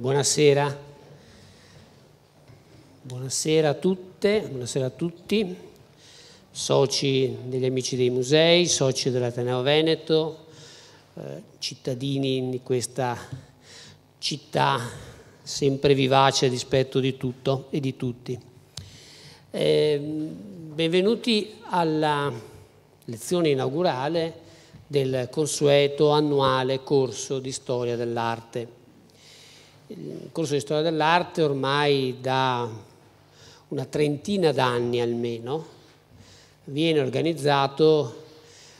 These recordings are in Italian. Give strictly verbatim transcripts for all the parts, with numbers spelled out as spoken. Buonasera. Buonasera a tutte, buonasera a tutti, soci degli Amici dei Musei, soci dell'Ateneo Veneto, eh, cittadini di questa città sempre vivace a dispetto di tutto e di tutti. Eh, benvenuti alla lezione inaugurale del consueto annuale corso di storia dell'arte. Il corso di storia dell'arte ormai da una trentina d'anni almeno viene organizzato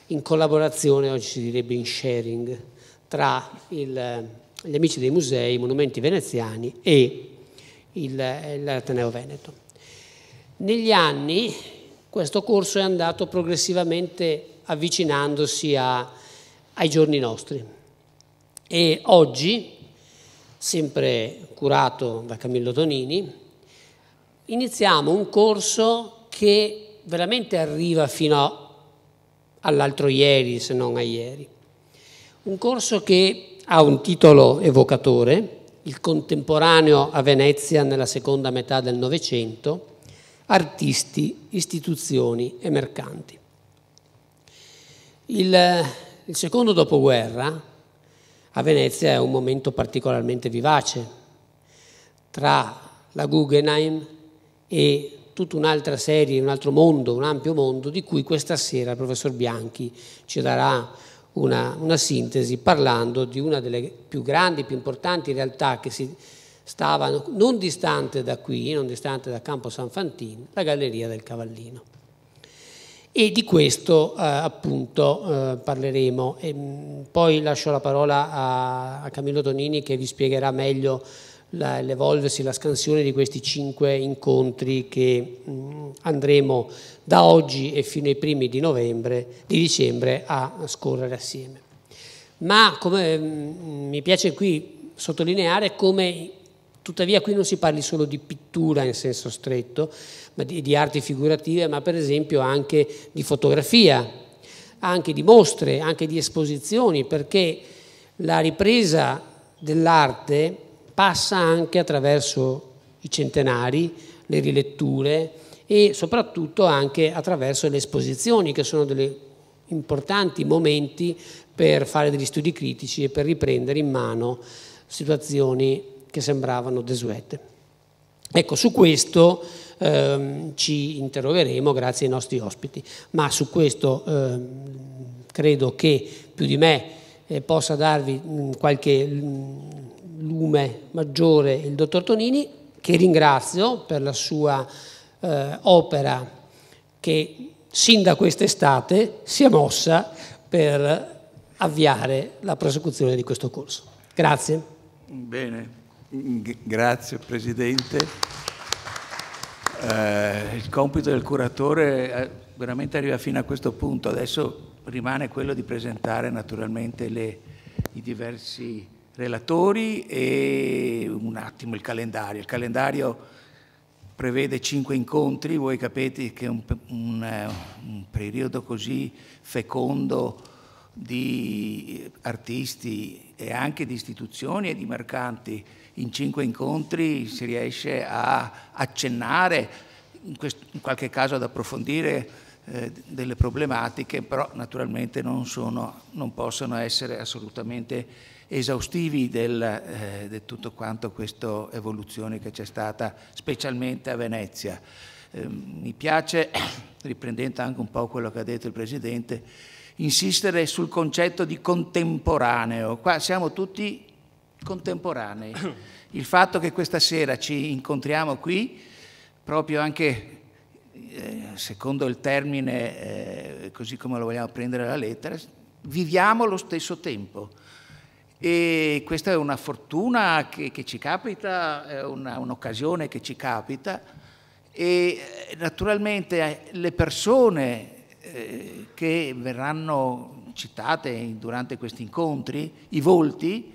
in collaborazione, oggi si direbbe in sharing, tra il, gli Amici dei Musei, i Monumenti Veneziani e l'Ateneo Veneto. Negli anni questo corso è andato progressivamente avvicinandosi a, ai giorni nostri e oggi, sempre curato da Camillo Tonini, iniziamo un corso che veramente arriva fino all'altro ieri, se non a ieri. Un corso che ha un titolo evocatore, Il contemporaneo a Venezia nella seconda metà del Novecento, artisti, istituzioni e mercanti. Il, il secondo dopoguerra a Venezia è un momento particolarmente vivace, tra la Guggenheim e tutta un'altra serie, un altro mondo, un ampio mondo, di cui questa sera il professor Bianchi ci darà una, una sintesi parlando di una delle più grandi, più importanti realtà che si stavano non distante da qui, non distante da Campo San Fantin, la Galleria del Cavallino. E di questo eh, appunto eh, parleremo. E, mh, poi lascio la parola a, a Camillo Tonini che vi spiegherà meglio l'evolversi, la, la scansione di questi cinque incontri che mh, andremo da oggi e fino ai primi di novembre, di dicembre a scorrere assieme. Ma come, mh, mi piace qui sottolineare come tuttavia qui non si parli solo di pittura in senso stretto, ma di, di arti figurative, ma per esempio anche di fotografia, anche di mostre, anche di esposizioni, perché la ripresa dell'arte passa anche attraverso i centenari, le riletture e soprattutto anche attraverso le esposizioni, che sono degli importanti momenti per fare degli studi critici e per riprendere in mano situazioni che sembravano desuete. Ecco, su questo ehm, ci interrogheremo grazie ai nostri ospiti, ma su questo ehm, credo che più di me eh, possa darvi mh, qualche mh, lume maggiore il dottor Tonini, che ringrazio per la sua eh, opera che sin da quest'estate si è mossa per avviare la prosecuzione di questo corso. Grazie. Bene. Grazie Presidente, eh, il compito del curatore veramente arriva fino a questo punto, adesso rimane quello di presentare naturalmente le, i diversi relatori e un attimo il calendario. Il calendario prevede cinque incontri, voi capite che un, un, un periodo così fecondo di artisti e anche di istituzioni e di mercanti, in cinque incontri si riesce a accennare, in, questo, in qualche caso ad approfondire eh, delle problematiche, però naturalmente non, sono, non possono essere assolutamente esaustivi del, eh, di tutto quanto questa evoluzione che c'è stata, specialmente a Venezia. Eh, mi piace, riprendendo anche un po' quello che ha detto il Presidente, insistere sul concetto di contemporaneo. Qua siamo tutti contemporanei. Il fatto che questa sera ci incontriamo qui, proprio anche eh, secondo il termine, eh, così come lo vogliamo prendere alla lettera, viviamo lo stesso tempo. E questa è una fortuna che, che ci capita, è un'occasione che ci capita, e naturalmente le persone eh, che verranno citate durante questi incontri, i volti,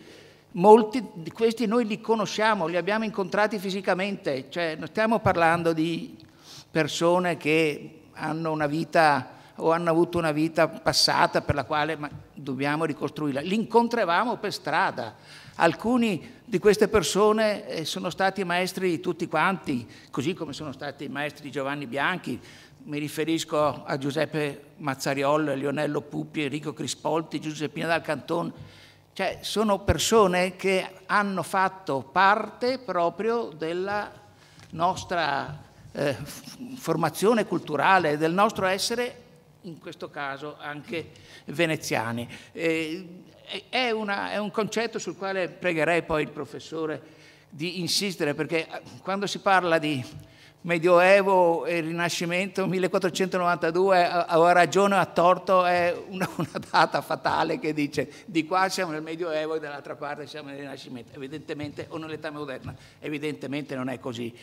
molti di questi noi li conosciamo, li abbiamo incontrati fisicamente, cioè non stiamo parlando di persone che hanno una vita o hanno avuto una vita passata per la quale dobbiamo ricostruirla. Li incontravamo per strada, alcuni di queste persone sono stati maestri tutti quanti, così come sono stati maestri di Giovanni Bianchi, mi riferisco a Giuseppe Mazzariol, Lionello Puppi, Enrico Crispolti, Giuseppina Dal Canton, cioè sono persone che hanno fatto parte proprio della nostra eh, formazione culturale, del nostro essere, in questo caso anche veneziani. Eh, è, una, è un concetto sul quale pregherei poi il professore di insistere, perché quando si parla di Medioevo e Rinascimento millequattrocentonovantadue, a ragione o a torto, è una, una data fatale che dice di qua siamo nel Medioevo e dall'altra parte siamo nel Rinascimento, evidentemente, o nell'età moderna, evidentemente non è così.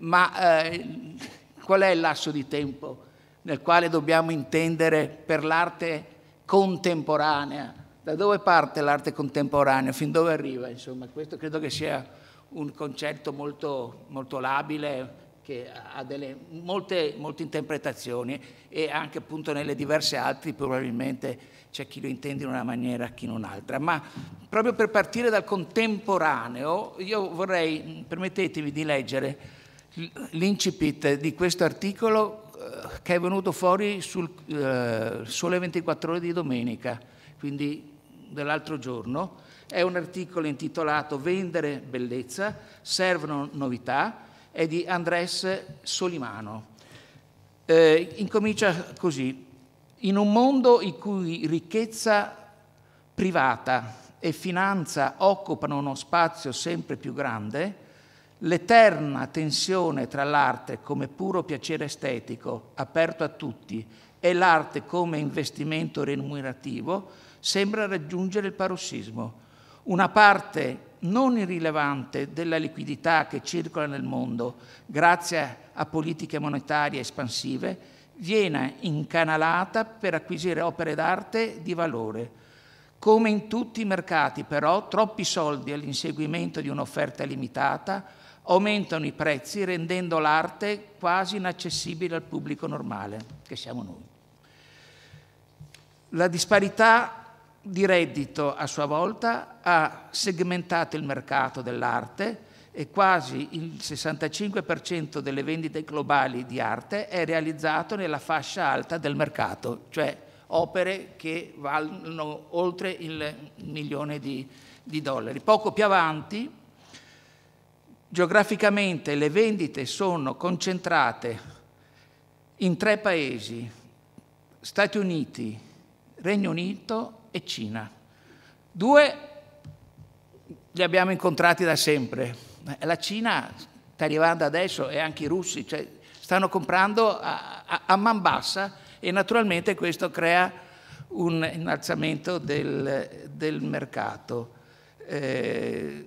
Ma eh, qual è il lasso di tempo nel quale dobbiamo intendere per l'arte contemporanea? Da dove parte l'arte contemporanea? Fin dove arriva? Insomma, questo credo che sia un concetto molto, molto labile, che ha delle, molte, molte interpretazioni, e anche appunto nelle diverse altre probabilmente c'è chi lo intende in una maniera, chi in un'altra. Ma proprio per partire dal contemporaneo, io vorrei, permettetemi di leggere l'incipit di questo articolo eh, che è venuto fuori sul eh, Sole ventiquattro Ore di domenica, quindi dell'altro giorno. È un articolo intitolato "Vendere bellezza, servono novità", è di Andrés Solimano. Eh, incomincia così: in un mondo in cui ricchezza privata e finanza occupano uno spazio sempre più grande, l'eterna tensione tra l'arte come puro piacere estetico, aperto a tutti, e l'arte come investimento remunerativo sembra raggiungere il parossismo. Una parte non irrilevante della liquidità che circola nel mondo, grazie a politiche monetarie espansive, viene incanalata per acquisire opere d'arte di valore. Come in tutti i mercati, però, troppi soldi all'inseguimento di un'offerta limitata aumentano i prezzi, rendendo l'arte quasi inaccessibile al pubblico normale, che siamo noi. La disparità di reddito, a sua volta, ha segmentato il mercato dell'arte, e quasi il sessantacinque per cento delle vendite globali di arte è realizzato nella fascia alta del mercato, cioè opere che valgono oltre il milione di, di dollari. Poco più avanti, geograficamente, le vendite sono concentrate in tre paesi: Stati Uniti, Regno Unito e Cina. Due li abbiamo incontrati da sempre. La Cina sta arrivando adesso, e anche i russi, cioè, stanno comprando a, a, a man bassa, e naturalmente questo crea un innalzamento del, del mercato, eh,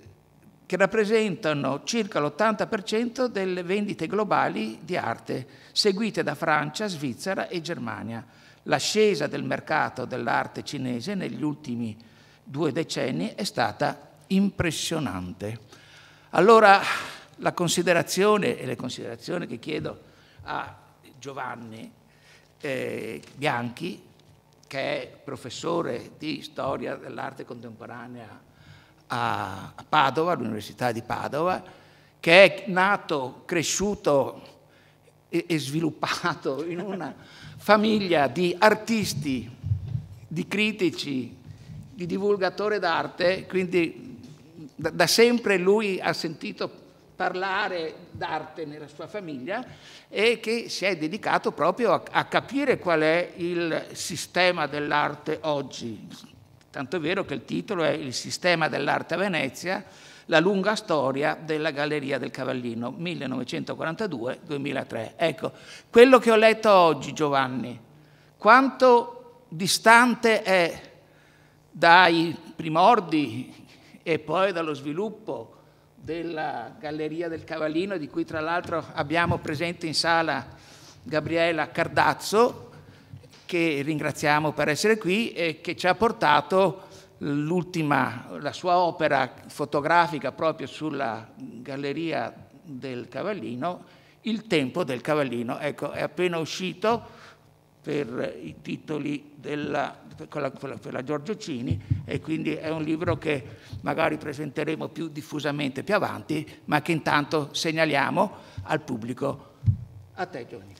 che rappresentano circa l'ottanta per cento delle vendite globali di arte, seguite da Francia, Svizzera e Germania. L'ascesa del mercato dell'arte cinese negli ultimi due decenni è stata impressionante. Allora, la considerazione, e le considerazioni che chiedo a Giovanni eh, Bianchi, che è professore di storia dell'arte contemporanea a Padova, all'Università di Padova, che è nato, cresciuto e, e sviluppato in una famiglia di artisti, di critici, di divulgatori d'arte, quindi da, da sempre lui ha sentito parlare d'arte nella sua famiglia, e che si è dedicato proprio a, a capire qual è il sistema dell'arte oggi. Tanto è vero che il titolo è "Il sistema dell'arte a Venezia, la lunga storia della Galleria del Cavallino, millenovecentoquarantadue duemilatré. Ecco, quello che ho letto oggi, Giovanni, quanto distante è dai primordi e poi dallo sviluppo della Galleria del Cavallino, di cui tra l'altro abbiamo presente in sala Gabriella Cardazzo, che ringraziamo per essere qui, e che ci ha portato l'ultima, la sua opera fotografica proprio sulla Galleria del Cavallino, "Il tempo del Cavallino". Ecco, è appena uscito, per i titoli della, per la, per la Giorgio Cini, e quindi è un libro che magari presenteremo più diffusamente più avanti, ma che intanto segnaliamo al pubblico. A te, Giovanni.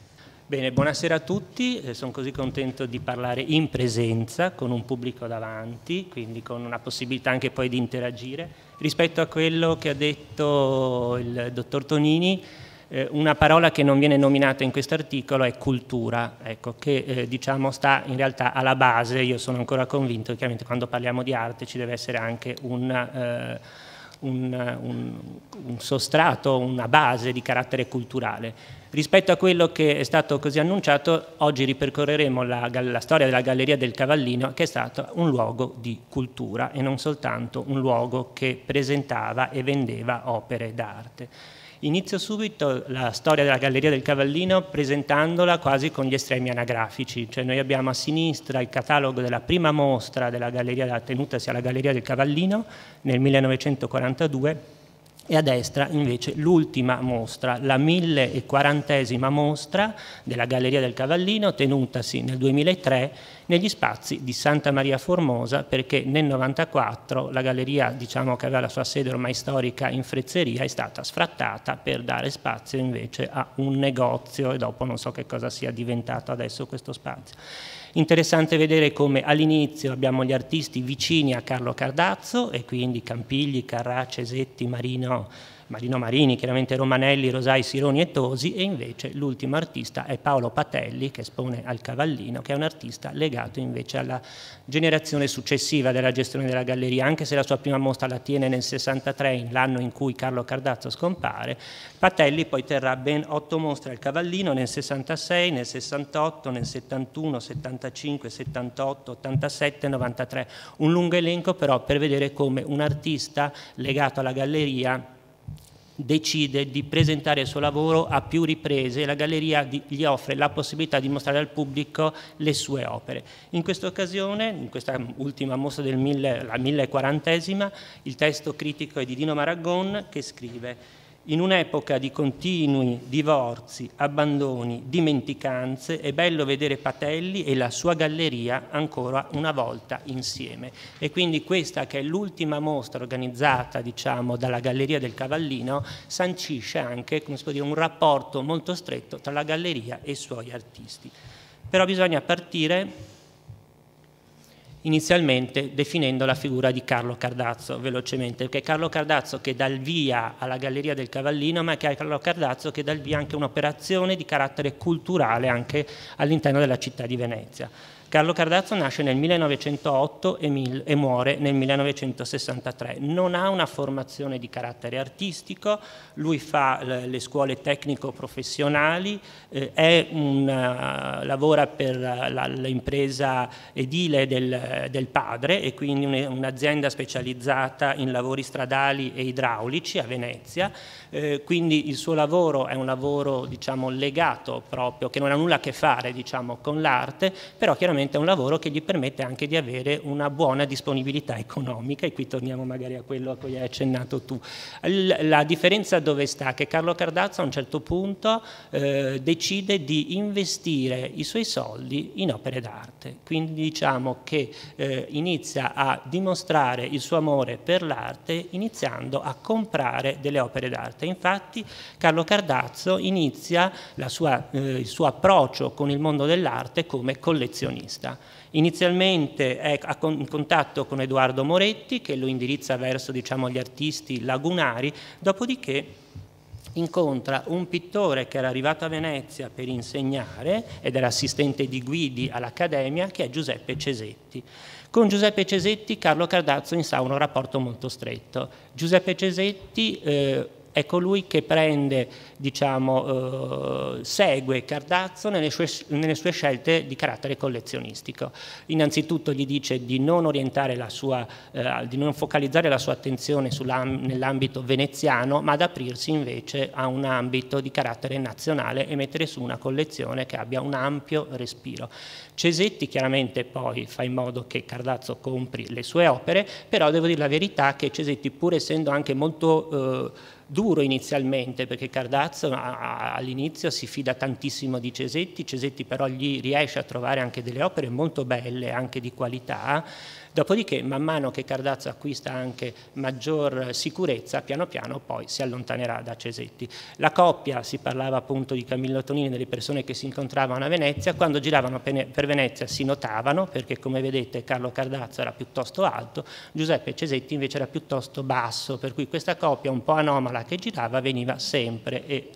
Bene, buonasera a tutti, eh, sono così contento di parlare in presenza con un pubblico davanti, quindi con una possibilità anche poi di interagire. Rispetto a quello che ha detto il dottor Tonini, eh, una parola che non viene nominata in questo articolo è cultura, ecco, che eh, diciamo sta in realtà alla base. Io sono ancora convinto che chiaramente quando parliamo di arte ci deve essere anche un... Eh, Un, un, un sostrato, una base di carattere culturale. Rispetto a quello che è stato così annunciato, oggi ripercorreremo la, la storia della Galleria del Cavallino, che è stato un luogo di cultura e non soltanto un luogo che presentava e vendeva opere d'arte. Inizio subito la storia della Galleria del Cavallino presentandola quasi con gli estremi anagrafici, cioè noi abbiamo a sinistra il catalogo della prima mostra della galleria tenutasi alla Galleria del Cavallino nel millenovecentoquarantadue e a destra invece l'ultima mostra, la millequarantesima mostra della Galleria del Cavallino tenutasi nel duemilatré negli spazi di Santa Maria Formosa, perché nel novantaquattro la galleria, diciamo, che aveva la sua sede ormai storica in Frezzeria è stata sfrattata per dare spazio invece a un negozio, e dopo non so che cosa sia diventato adesso questo spazio. Interessante vedere come all'inizio abbiamo gli artisti vicini a Carlo Cardazzo, e quindi Campigli, Carrà, Cesetti, Marino, Marino Marini, chiaramente Romanelli, Rosai, Sironi e Tosi, e invece l'ultimo artista è Paolo Patelli, che espone al Cavallino, che è un artista legato invece alla generazione successiva della gestione della galleria, anche se la sua prima mostra la tiene nel sessantatré, l'anno in cui Carlo Cardazzo scompare. Patelli poi terrà ben otto mostre al Cavallino nel sessantasei, nel sessantotto, nel settantuno, settantacinque, settantotto, ottantasette, novantatré, un lungo elenco però per vedere come un artista legato alla galleria decide di presentare il suo lavoro a più riprese e la galleria gli offre la possibilità di mostrare al pubblico le sue opere. In questa occasione, in questa ultima mostra del mille, la millequarantesima, il testo critico è di Dino Maragon, che scrive: in un'epoca di continui divorzi, abbandoni, dimenticanze, è bello vedere Patelli e la sua galleria ancora una volta insieme. E quindi questa, che è l'ultima mostra organizzata, diciamo, dalla Galleria del Cavallino, sancisce anche, come si può dire, un rapporto molto stretto tra la galleria e i suoi artisti. Però bisogna partire inizialmente definendo la figura di Carlo Cardazzo velocemente, perché Carlo Cardazzo che dà il via alla Galleria del Cavallino, ma che è Carlo Cardazzo che dà il via anche un'operazione di carattere culturale anche all'interno della città di Venezia. Carlo Cardazzo nasce nel millenovecentootto e, mil e muore nel millenovecentosessantatré, non ha una formazione di carattere artistico, lui fa le scuole tecnico-professionali, eh, è un, uh, lavora per l'impresa edile del, del padre, e quindi un'azienda specializzata in lavori stradali e idraulici a Venezia, eh, quindi il suo lavoro è un lavoro, diciamo, legato proprio, che non ha nulla a che fare, diciamo, con l'arte, però chiaramente è un lavoro che gli permette anche di avere una buona disponibilità economica, e qui torniamo magari a quello a cui hai accennato tu. La differenza dove sta? Che Carlo Cardazzo a un certo punto eh, decide di investire i suoi soldi in opere d'arte, quindi diciamo che eh, inizia a dimostrare il suo amore per l'arte iniziando a comprare delle opere d'arte. Infatti Carlo Cardazzo inizia la sua, eh, il suo approccio con il mondo dell'arte come collezionista. Inizialmente è in contatto con Edoardo Moretti, che lo indirizza verso, diciamo, gli artisti lagunari, dopodiché incontra un pittore che era arrivato a Venezia per insegnare ed era assistente di Guidi all'Accademia, che è Giuseppe Cesetti. Con Giuseppe Cesetti Carlo Cardazzo instaura un rapporto molto stretto. Giuseppe Cesetti eh, è colui che prende, diciamo, eh, segue Cardazzo nelle sue, nelle sue scelte di carattere collezionistico. Innanzitutto gli dice di non orientare la sua, eh, di non focalizzare la sua attenzione nell'ambito veneziano, ma ad aprirsi invece a un ambito di carattere nazionale e mettere su una collezione che abbia un ampio respiro. Cesetti chiaramente poi fa in modo che Cardazzo compri le sue opere, però devo dire la verità che Cesetti, pur essendo anche molto eh, duro inizialmente, perché Cardazzo all'inizio si fida tantissimo di Cesetti, Cesetti però gli riesce a trovare anche delle opere molto belle, anche di qualità. Dopodiché, man mano che Cardazzo acquista anche maggior sicurezza, piano piano poi si allontanerà da Cesetti. La coppia, si parlava appunto di Camillo Tonini, delle persone che si incontravano a Venezia, quando giravano per Venezia si notavano, perché come vedete Carlo Cardazzo era piuttosto alto, Giuseppe Cesetti invece era piuttosto basso, per cui questa coppia un po' anomala che girava veniva sempre e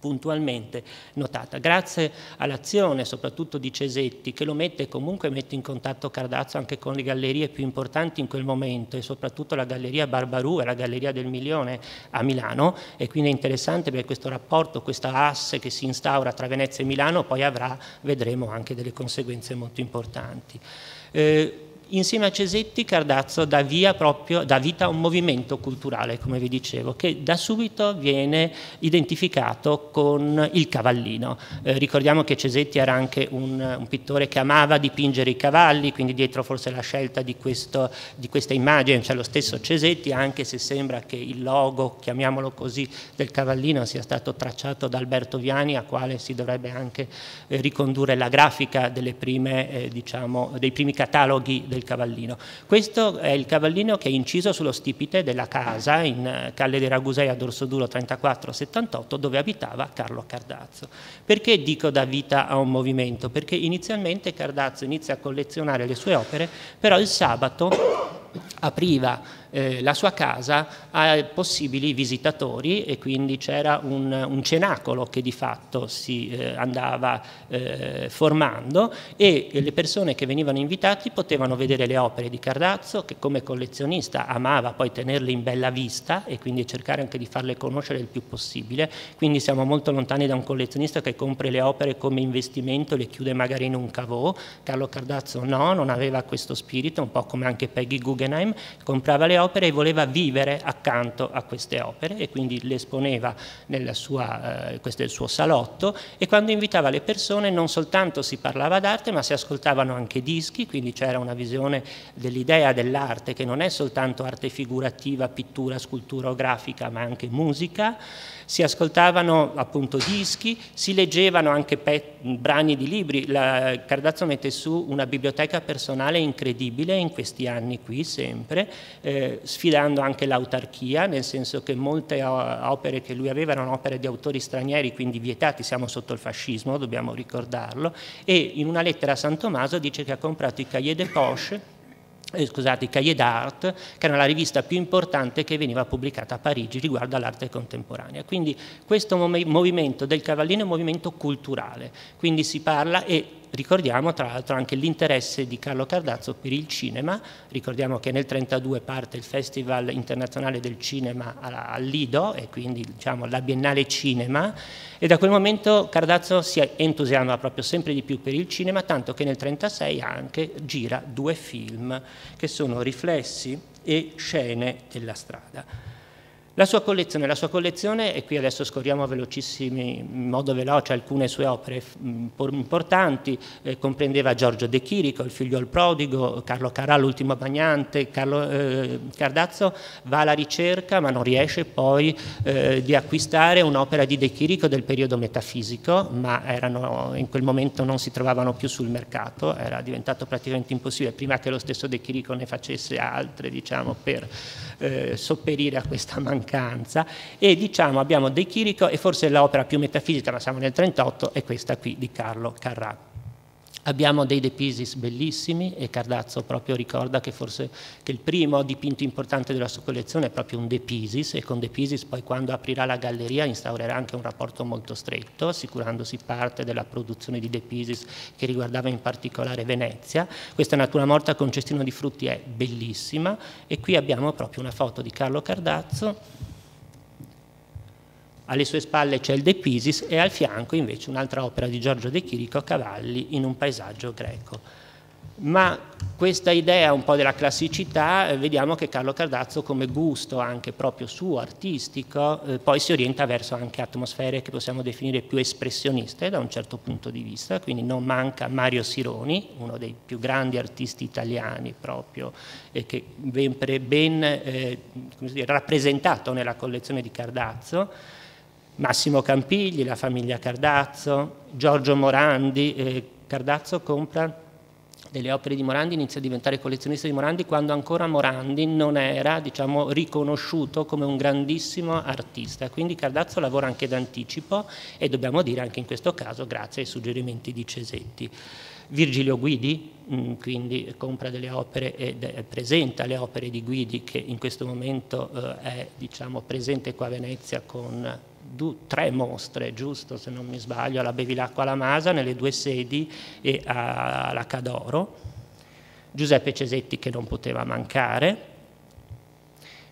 puntualmente notata. Grazie all'azione soprattutto di Cesetti, che lo mette comunque mette in contatto Cardazzo anche con le gallerie più importanti in quel momento, e soprattutto la Galleria Barbaru e la Galleria del Milione a Milano, e quindi è interessante perché questo rapporto, questa asse che si instaura tra Venezia e Milano poi avrà, vedremo, anche delle conseguenze molto importanti. Eh, Insieme a Cesetti, Cardazzo dà, via proprio, dà vita a un movimento culturale, come vi dicevo, che da subito viene identificato con il cavallino. Eh, ricordiamo che Cesetti era anche un, un pittore che amava dipingere i cavalli, quindi dietro forse la scelta di, questo, di questa immagine c'è lo stesso Cesetti, anche se sembra che il logo, chiamiamolo così, del cavallino sia stato tracciato da Alberto Viani, a quale si dovrebbe anche eh, ricondurre la grafica delle prime, eh, diciamo, dei primi cataloghi del cavallino. Questo è il cavallino che è inciso sullo stipite della casa in Calle dei Ragusei a Dorsoduro trentaquattro settantotto, dove abitava Carlo Cardazzo. Perché dico dà vita a un movimento? Perché inizialmente Cardazzo inizia a collezionare le sue opere, però il sabato apriva eh, la sua casa a possibili visitatori, e quindi c'era un, un cenacolo che di fatto si eh, andava eh, formando, e le persone che venivano invitati potevano vedere le opere di Cardazzo, che come collezionista amava poi tenerle in bella vista e quindi cercare anche di farle conoscere il più possibile. Quindi siamo molto lontani da un collezionista che compra le opere come investimento e le chiude magari in un caveau. Carlo Cardazzo no, non aveva questo spirito, un po' come anche Peggy Guggenheim, comprava le opere e voleva vivere accanto a queste opere, e quindi le esponeva nel suo, eh, questo è il suo salotto, e quando invitava le persone non soltanto si parlava d'arte, ma si ascoltavano anche dischi, quindi c'era una visione dell'idea dell'arte che non è soltanto arte figurativa, pittura, scultura o grafica, ma anche musica. Si ascoltavano appunto dischi, si leggevano anche brani di libri. La Cardazzo mette su una biblioteca personale incredibile in questi anni qui, sempre, eh, sfidando anche l'autarchia, nel senso che molte opere che lui aveva erano opere di autori stranieri, quindi vietati, siamo sotto il fascismo, dobbiamo ricordarlo, e in una lettera a San Tommaso dice che ha comprato i Cahiers de Poche, scusate, i Cahiers d'Art, che era la rivista più importante che veniva pubblicata a Parigi riguardo all'arte contemporanea. Quindi questo movimento del cavallino è un movimento culturale, quindi si parla, e ricordiamo tra l'altro anche l'interesse di Carlo Cardazzo per il cinema. Ricordiamo che nel millenovecentotrentadue parte il Festival Internazionale del Cinema a Lido, e quindi diciamo la Biennale Cinema, e da quel momento Cardazzo si entusiasma proprio sempre di più per il cinema, tanto che nel millenovecentotrentasei anche gira due film che sono Riflessi e Scene della strada. La sua collezione, la sua collezione, e qui adesso scorriamo velocissimi, in modo veloce, alcune sue opere importanti, eh, comprendeva Giorgio De Chirico, Il figlio al prodigo, Carlo Carrà, L'ultimo bagnante. Carlo, eh, Cardazzo va alla ricerca, ma non riesce poi eh, di acquistare un'opera di De Chirico del periodo metafisico, ma erano, in quel momento non si trovavano più sul mercato, era diventato praticamente impossibile, prima che lo stesso De Chirico ne facesse altre, diciamo, per eh, sopperire a questa mancanza. E diciamo abbiamo De Chirico, e forse l'opera più metafisica, ma siamo nel trentotto, è questa qui di Carlo Carrà. Abbiamo dei De Pisis bellissimi, e Cardazzo proprio ricorda che forse che il primo dipinto importante della sua collezione è proprio un De Pisis, e con De Pisis poi, quando aprirà la galleria, instaurerà anche un rapporto molto stretto, assicurandosi parte della produzione di De Pisis che riguardava in particolare Venezia. Questa Natura morta con cestino di frutti è bellissima, e qui abbiamo proprio una foto di Carlo Cardazzo. Alle sue spalle c'è il De Pisis, e al fianco invece un'altra opera di Giorgio De Chirico, Cavalli in un paesaggio greco. ma questa idea un po' della classicità, eh, vediamo che Carlo Cardazzo, come gusto anche proprio suo, artistico, eh, poi si orienta verso anche atmosfere che possiamo definire più espressioniste da un certo punto di vista, quindi non manca Mario Sironi, uno dei più grandi artisti italiani proprio, e che ben, ben eh, come si dice, rappresentato nella collezione di Cardazzo. Massimo Campigli, la famiglia Cardazzo, Giorgio Morandi. eh, Cardazzo compra delle opere di Morandi, inizia a diventare collezionista di Morandi quando ancora Morandi non era, diciamo, riconosciuto come un grandissimo artista, quindi Cardazzo lavora anche d'anticipo e dobbiamo dire anche in questo caso grazie ai suggerimenti di Cesetti. Virgilio Guidi, quindi compra delle opere e presenta le opere di Guidi, che in questo momento è, diciamo, presente qua a Venezia con due, tre mostre, giusto se non mi sbaglio, alla Bevilacqua alla Masa, nelle due sedi, e alla Cadoro. Giuseppe Cesetti, che non poteva mancare.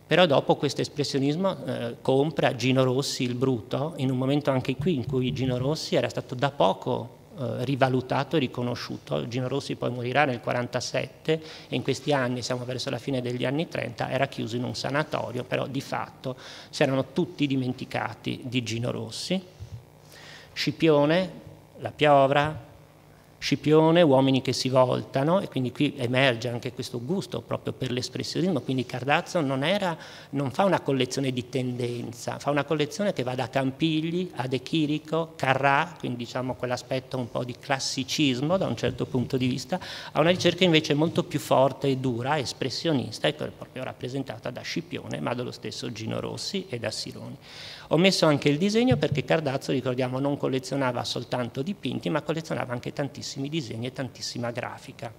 Però dopo questo espressionismo eh, compra Gino Rossi, il Bruto, in un momento anche qui in cui Gino Rossi era stato da poco rivalutato e riconosciuto. Gino Rossi poi morirà nel quarantasette e in questi anni, siamo verso la fine degli anni trenta, era chiuso in un sanatorio, però di fatto si erano tutti dimenticati di Gino Rossi. Scipione, La Piovra, Scipione, Uomini che si voltano, e quindi qui emerge anche questo gusto proprio per l'espressionismo, quindi Cardazzo non, era, non fa una collezione di tendenza, fa una collezione che va da Campigli a De Chirico, Carrà, quindi diciamo quell'aspetto un po' di classicismo da un certo punto di vista, a una ricerca invece molto più forte e dura, espressionista, e proprio rappresentata da Scipione, ma dallo stesso Gino Rossi e da Sironi. Ho messo anche il disegno perché Cardazzo, ricordiamo, non collezionava soltanto dipinti, ma collezionava anche tantissimi disegni e tantissima grafica.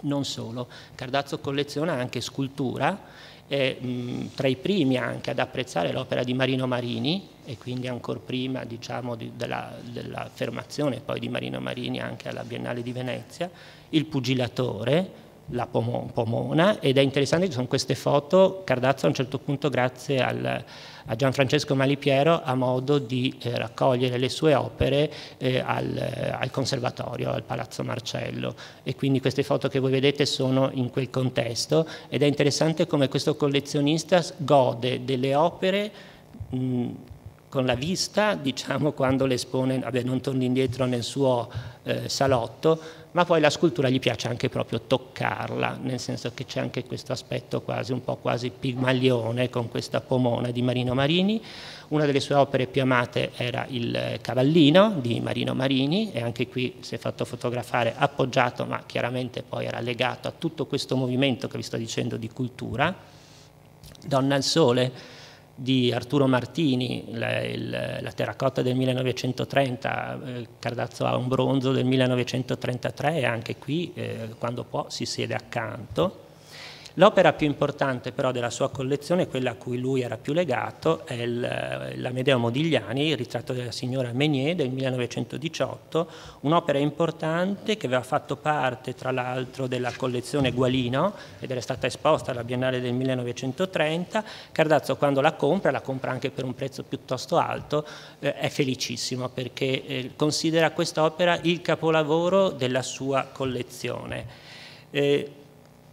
Non solo, Cardazzo colleziona anche scultura, e, mh, tra i primi anche ad apprezzare l'opera di Marino Marini, e quindi ancora prima, diciamo, di, della, dell'affermazione poi di Marino Marini anche alla Biennale di Venezia, Il Pugilatore, la Pomona, ed è interessante, ci sono queste foto. Cardazzo a un certo punto, grazie al, a Gianfrancesco Malipiero, ha modo di eh, raccogliere le sue opere eh, al, al conservatorio, al Palazzo Marcello, e quindi queste foto che voi vedete sono in quel contesto, ed è interessante come questo collezionista gode delle opere mh, con la vista, diciamo, quando le espone, vabbè, non torno indietro nel suo eh, salotto, ma poi la scultura gli piace anche proprio toccarla, nel senso che c'è anche questo aspetto quasi un po' quasi Pigmalione con questa Pomona di Marino Marini. Una delle sue opere più amate era Il Cavallino di Marino Marini, e anche qui si è fatto fotografare appoggiato, ma chiaramente poi era legato a tutto questo movimento che vi sto dicendo di cultura. Donna al Sole di Arturo Martini, la, il, la terracotta del millenovecentotrenta, eh, Cardazzo ha un bronzo del millenovecentotrentatré, e anche qui eh, quando può si siede accanto. L'opera più importante però della sua collezione, quella a cui lui era più legato, è l'Amedeo Modigliani, Il Ritratto della signora Meunier del millenovecentodiciotto, un'opera importante che aveva fatto parte tra l'altro della collezione Gualino ed era stata esposta alla Biennale del millenovecentotrenta. Cardazzo, quando la compra, la compra anche per un prezzo piuttosto alto, eh, è felicissimo perché eh, considera quest'opera il capolavoro della sua collezione. Eh,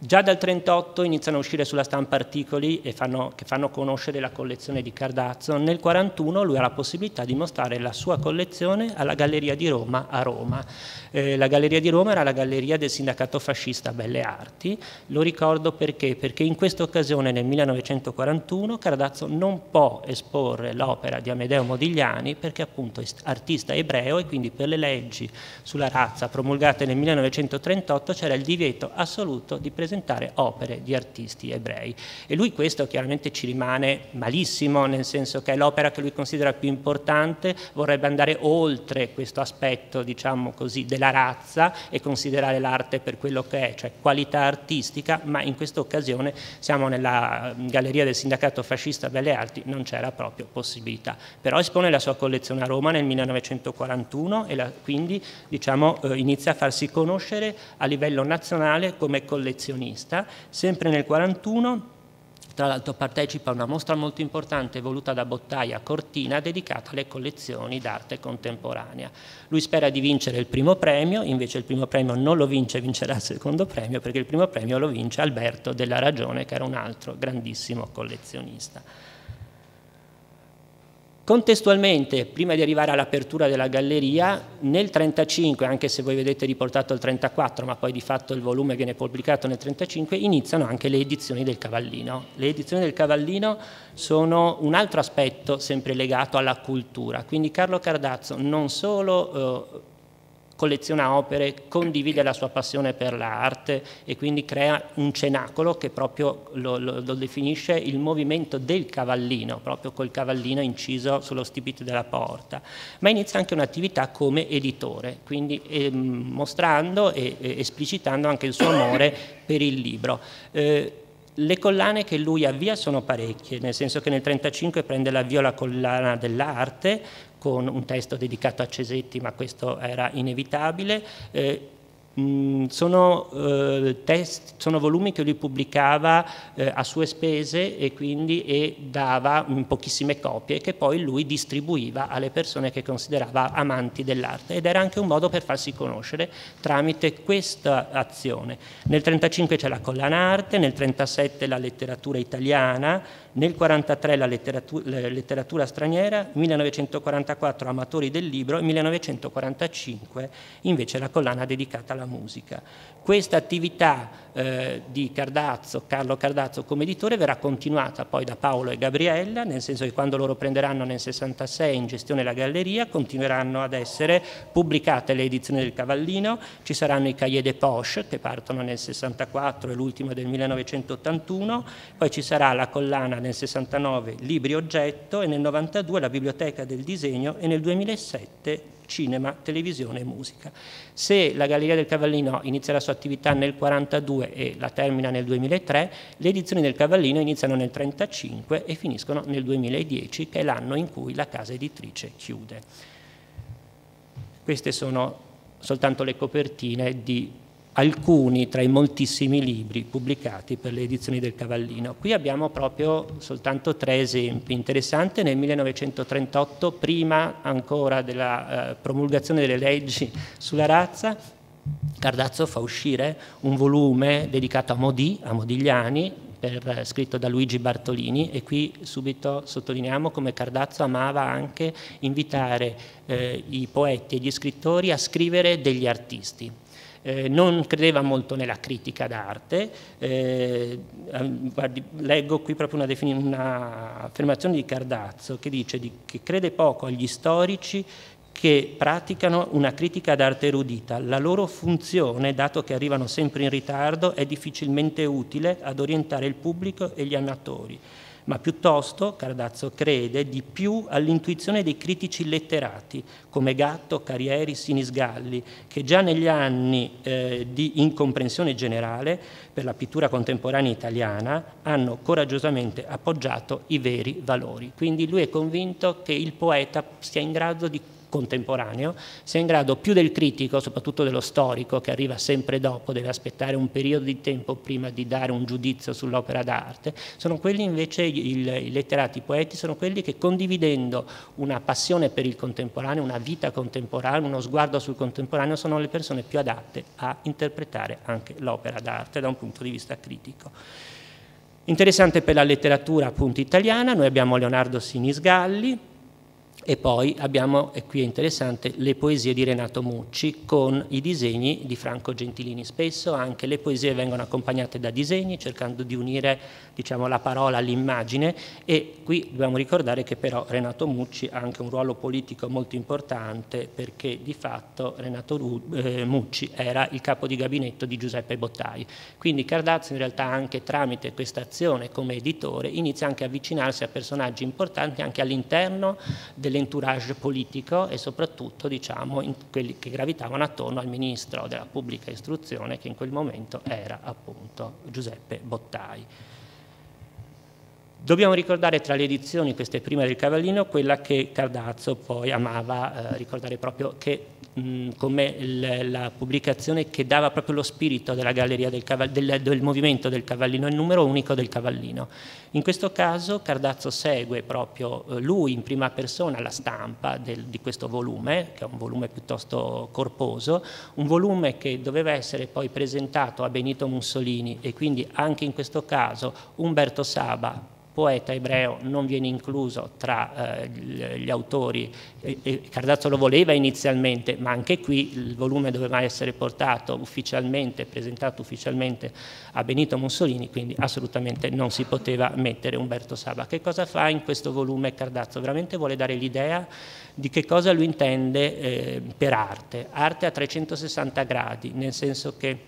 Già dal trentotto iniziano a uscire sulla stampa articoli e fanno, che fanno conoscere la collezione di Cardazzo. Nel quarantuno lui ha la possibilità di mostrare la sua collezione alla Galleria di Roma a Roma. Eh, la Galleria di Roma era la galleria del sindacato fascista Belle Arti. Lo ricordo perché? Perché in questa occasione, nel millenovecentoquarantuno, Cardazzo non può esporre l'opera di Amedeo Modigliani perché appunto è artista ebreo, e quindi per le leggi sulla razza promulgate nel millenovecentotrentotto c'era il divieto assoluto di presentare opere di artisti ebrei, e lui questo chiaramente ci rimane malissimo, nel senso che è l'opera che lui considera più importante, vorrebbe andare oltre questo aspetto, diciamo così, della razza e considerare l'arte per quello che è, cioè qualità artistica, ma in questa occasione siamo nella galleria del sindacato fascista Belle Arti, non c'era proprio possibilità. Però espone la sua collezione a Roma nel millenovecentoquarantuno e la, quindi diciamo, eh, inizia a farsi conoscere a livello nazionale come collezionista. Sempre nel millenovecentoquarantuno Tra l'altro partecipa a una mostra molto importante voluta da Bottaia a Cortina dedicata alle collezioni d'arte contemporanea. Lui spera di vincere il primo premio, invece il primo premio non lo vince, vincerà il secondo premio, perché il primo premio lo vince Alberto Della Ragione, che era un altro grandissimo collezionista. Contestualmente, prima di arrivare all'apertura della galleria, nel trentacinque, anche se voi vedete riportato il trentaquattro, ma poi di fatto il volume viene pubblicato nel trentacinque, iniziano anche le edizioni del Cavallino. Le edizioni del Cavallino sono un altro aspetto sempre legato alla cultura, quindi Carlo Cardazzo non solo eh, colleziona opere, condivide la sua passione per l'arte e quindi crea un cenacolo che proprio lo, lo, lo definisce il movimento del cavallino, proprio col cavallino inciso sullo stipite della porta, ma inizia anche un'attività come editore, quindi eh, mostrando e eh, esplicitando anche il suo amore per il libro. Eh, Le collane che lui avvia sono parecchie, nel senso che nel trentacinque prende l'avvio la collana dell'arte con un testo dedicato a Cesetti, ma questo era inevitabile. Eh, mh, sono, eh, test, sono volumi che lui pubblicava eh, a sue spese e quindi e dava mh, pochissime copie che poi lui distribuiva alle persone che considerava amanti dell'arte, ed era anche un modo per farsi conoscere tramite questa azione. Nel trentacinque c'è la collana arte, nel trentasette la letteratura italiana, nel millenovecentoquarantatré la letteratura, letteratura straniera, millenovecentoquarantaquattro Amatori del libro e millenovecentoquarantacinque invece la collana dedicata alla musica. Questa attività eh, di Cardazzo, Carlo Cardazzo come editore, verrà continuata poi da Paolo e Gabriella, nel senso che quando loro prenderanno nel sessantasei in gestione la galleria continueranno ad essere pubblicate le edizioni del Cavallino, ci saranno i Cahiers de Poche che partono nel sessantaquattro e l'ultimo del millenovecentottantuno, poi ci sarà la collana nel sessantanove libri oggetto e nel novantadue la biblioteca del disegno e nel duemilasette cinema, televisione e musica. Se la Galleria del Cavallino inizia la sua attività nel millenovecentoquarantadue e la termina nel duemilatré, le edizioni del Cavallino iniziano nel millenovecentotrentacinque e finiscono nel duemiladieci, che è l'anno in cui la casa editrice chiude. Queste sono soltanto le copertine di alcuni tra i moltissimi libri pubblicati per le edizioni del Cavallino. Qui abbiamo proprio soltanto tre esempi. Interessante, nel millenovecentotrentotto, prima ancora della eh, promulgazione delle leggi sulla razza, Cardazzo fa uscire un volume dedicato a Modi, a Modigliani, per, eh, scritto da Luigi Bartolini, e qui subito sottolineiamo come Cardazzo amava anche invitare eh, i poeti e gli scrittori a scrivere degli artisti. Eh, non credeva molto nella critica d'arte. Eh, leggo qui proprio una, una affermazione di Cardazzo che dice di, che crede poco agli storici che praticano una critica d'arte erudita. La loro funzione, dato che arrivano sempre in ritardo, è difficilmente utile ad orientare il pubblico e gli amatori. Ma piuttosto Cardazzo crede di più all'intuizione dei critici letterati come Gatto, Carieri, Sinisgalli, che già negli anni eh, di incomprensione generale per la pittura contemporanea italiana hanno coraggiosamente appoggiato i veri valori. Quindi lui è convinto che il poeta sia in grado di contemporaneo, sia in grado più del critico, soprattutto dello storico che arriva sempre dopo, deve aspettare un periodo di tempo prima di dare un giudizio sull'opera d'arte, sono quelli invece, il, i letterati, i poeti, sono quelli che condividendo una passione per il contemporaneo, una vita contemporanea, uno sguardo sul contemporaneo, sono le persone più adatte a interpretare anche l'opera d'arte da un punto di vista critico. Interessante per la letteratura appunto italiana, noi abbiamo Leonardo Sinisgalli, e poi abbiamo, e qui è interessante, le poesie di Renato Mucci con i disegni di Franco Gentilini. Spesso anche le poesie vengono accompagnate da disegni, cercando di unire, diciamo, la parola all'immagine, e qui dobbiamo ricordare che però Renato Mucci ha anche un ruolo politico molto importante, perché di fatto Renato Mucci era il capo di gabinetto di Giuseppe Bottai. Quindi Cardazzo in realtà anche tramite questa azione come editore inizia anche a avvicinarsi a personaggi importanti anche all'interno del l'entourage politico e soprattutto, diciamo, in quelli che gravitavano attorno al ministro della pubblica istruzione, che in quel momento era appunto Giuseppe Bottai. Dobbiamo ricordare tra le edizioni, queste prime del Cavallino, quella che Cardazzo poi amava eh, ricordare proprio, che mh, come il, la pubblicazione che dava proprio lo spirito della galleria del, del, del movimento del cavallino, il numero unico del cavallino. In questo caso Cardazzo segue proprio lui in prima persona la stampa del, di questo volume, che è un volume piuttosto corposo, un volume che doveva essere poi presentato a Benito Mussolini, e quindi anche in questo caso Umberto Saba, poeta ebreo, non viene incluso tra eh, gli autori. E, e Cardazzo lo voleva inizialmente, ma anche qui il volume doveva essere portato ufficialmente, presentato ufficialmente a Benito Mussolini, quindi assolutamente non si poteva mettere Umberto Saba. Che cosa fa in questo volume Cardazzo? Veramente vuole dare l'idea di che cosa lui intende eh, per arte, arte a trecentosessanta gradi, nel senso che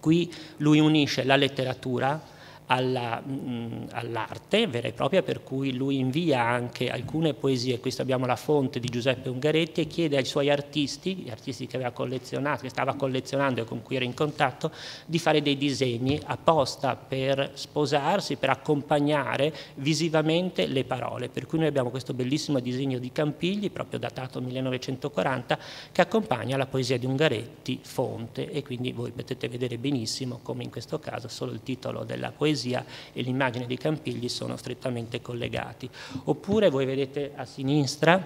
qui lui unisce la letteratura all'arte vera e propria, per cui lui invia anche alcune poesie. Qui abbiamo la fonte di Giuseppe Ungaretti, e chiede ai suoi artisti, gli artisti che aveva collezionato, che stava collezionando e con cui era in contatto, di fare dei disegni apposta per sposarsi, per accompagnare visivamente le parole, per cui noi abbiamo questo bellissimo disegno di Campigli, proprio datato millenovecentoquaranta, che accompagna la poesia di Ungaretti, Fonte, e quindi voi potete vedere benissimo come in questo caso solo il titolo della poesia e l'immagine di Campigli sono strettamente collegati. Oppure voi vedete a sinistra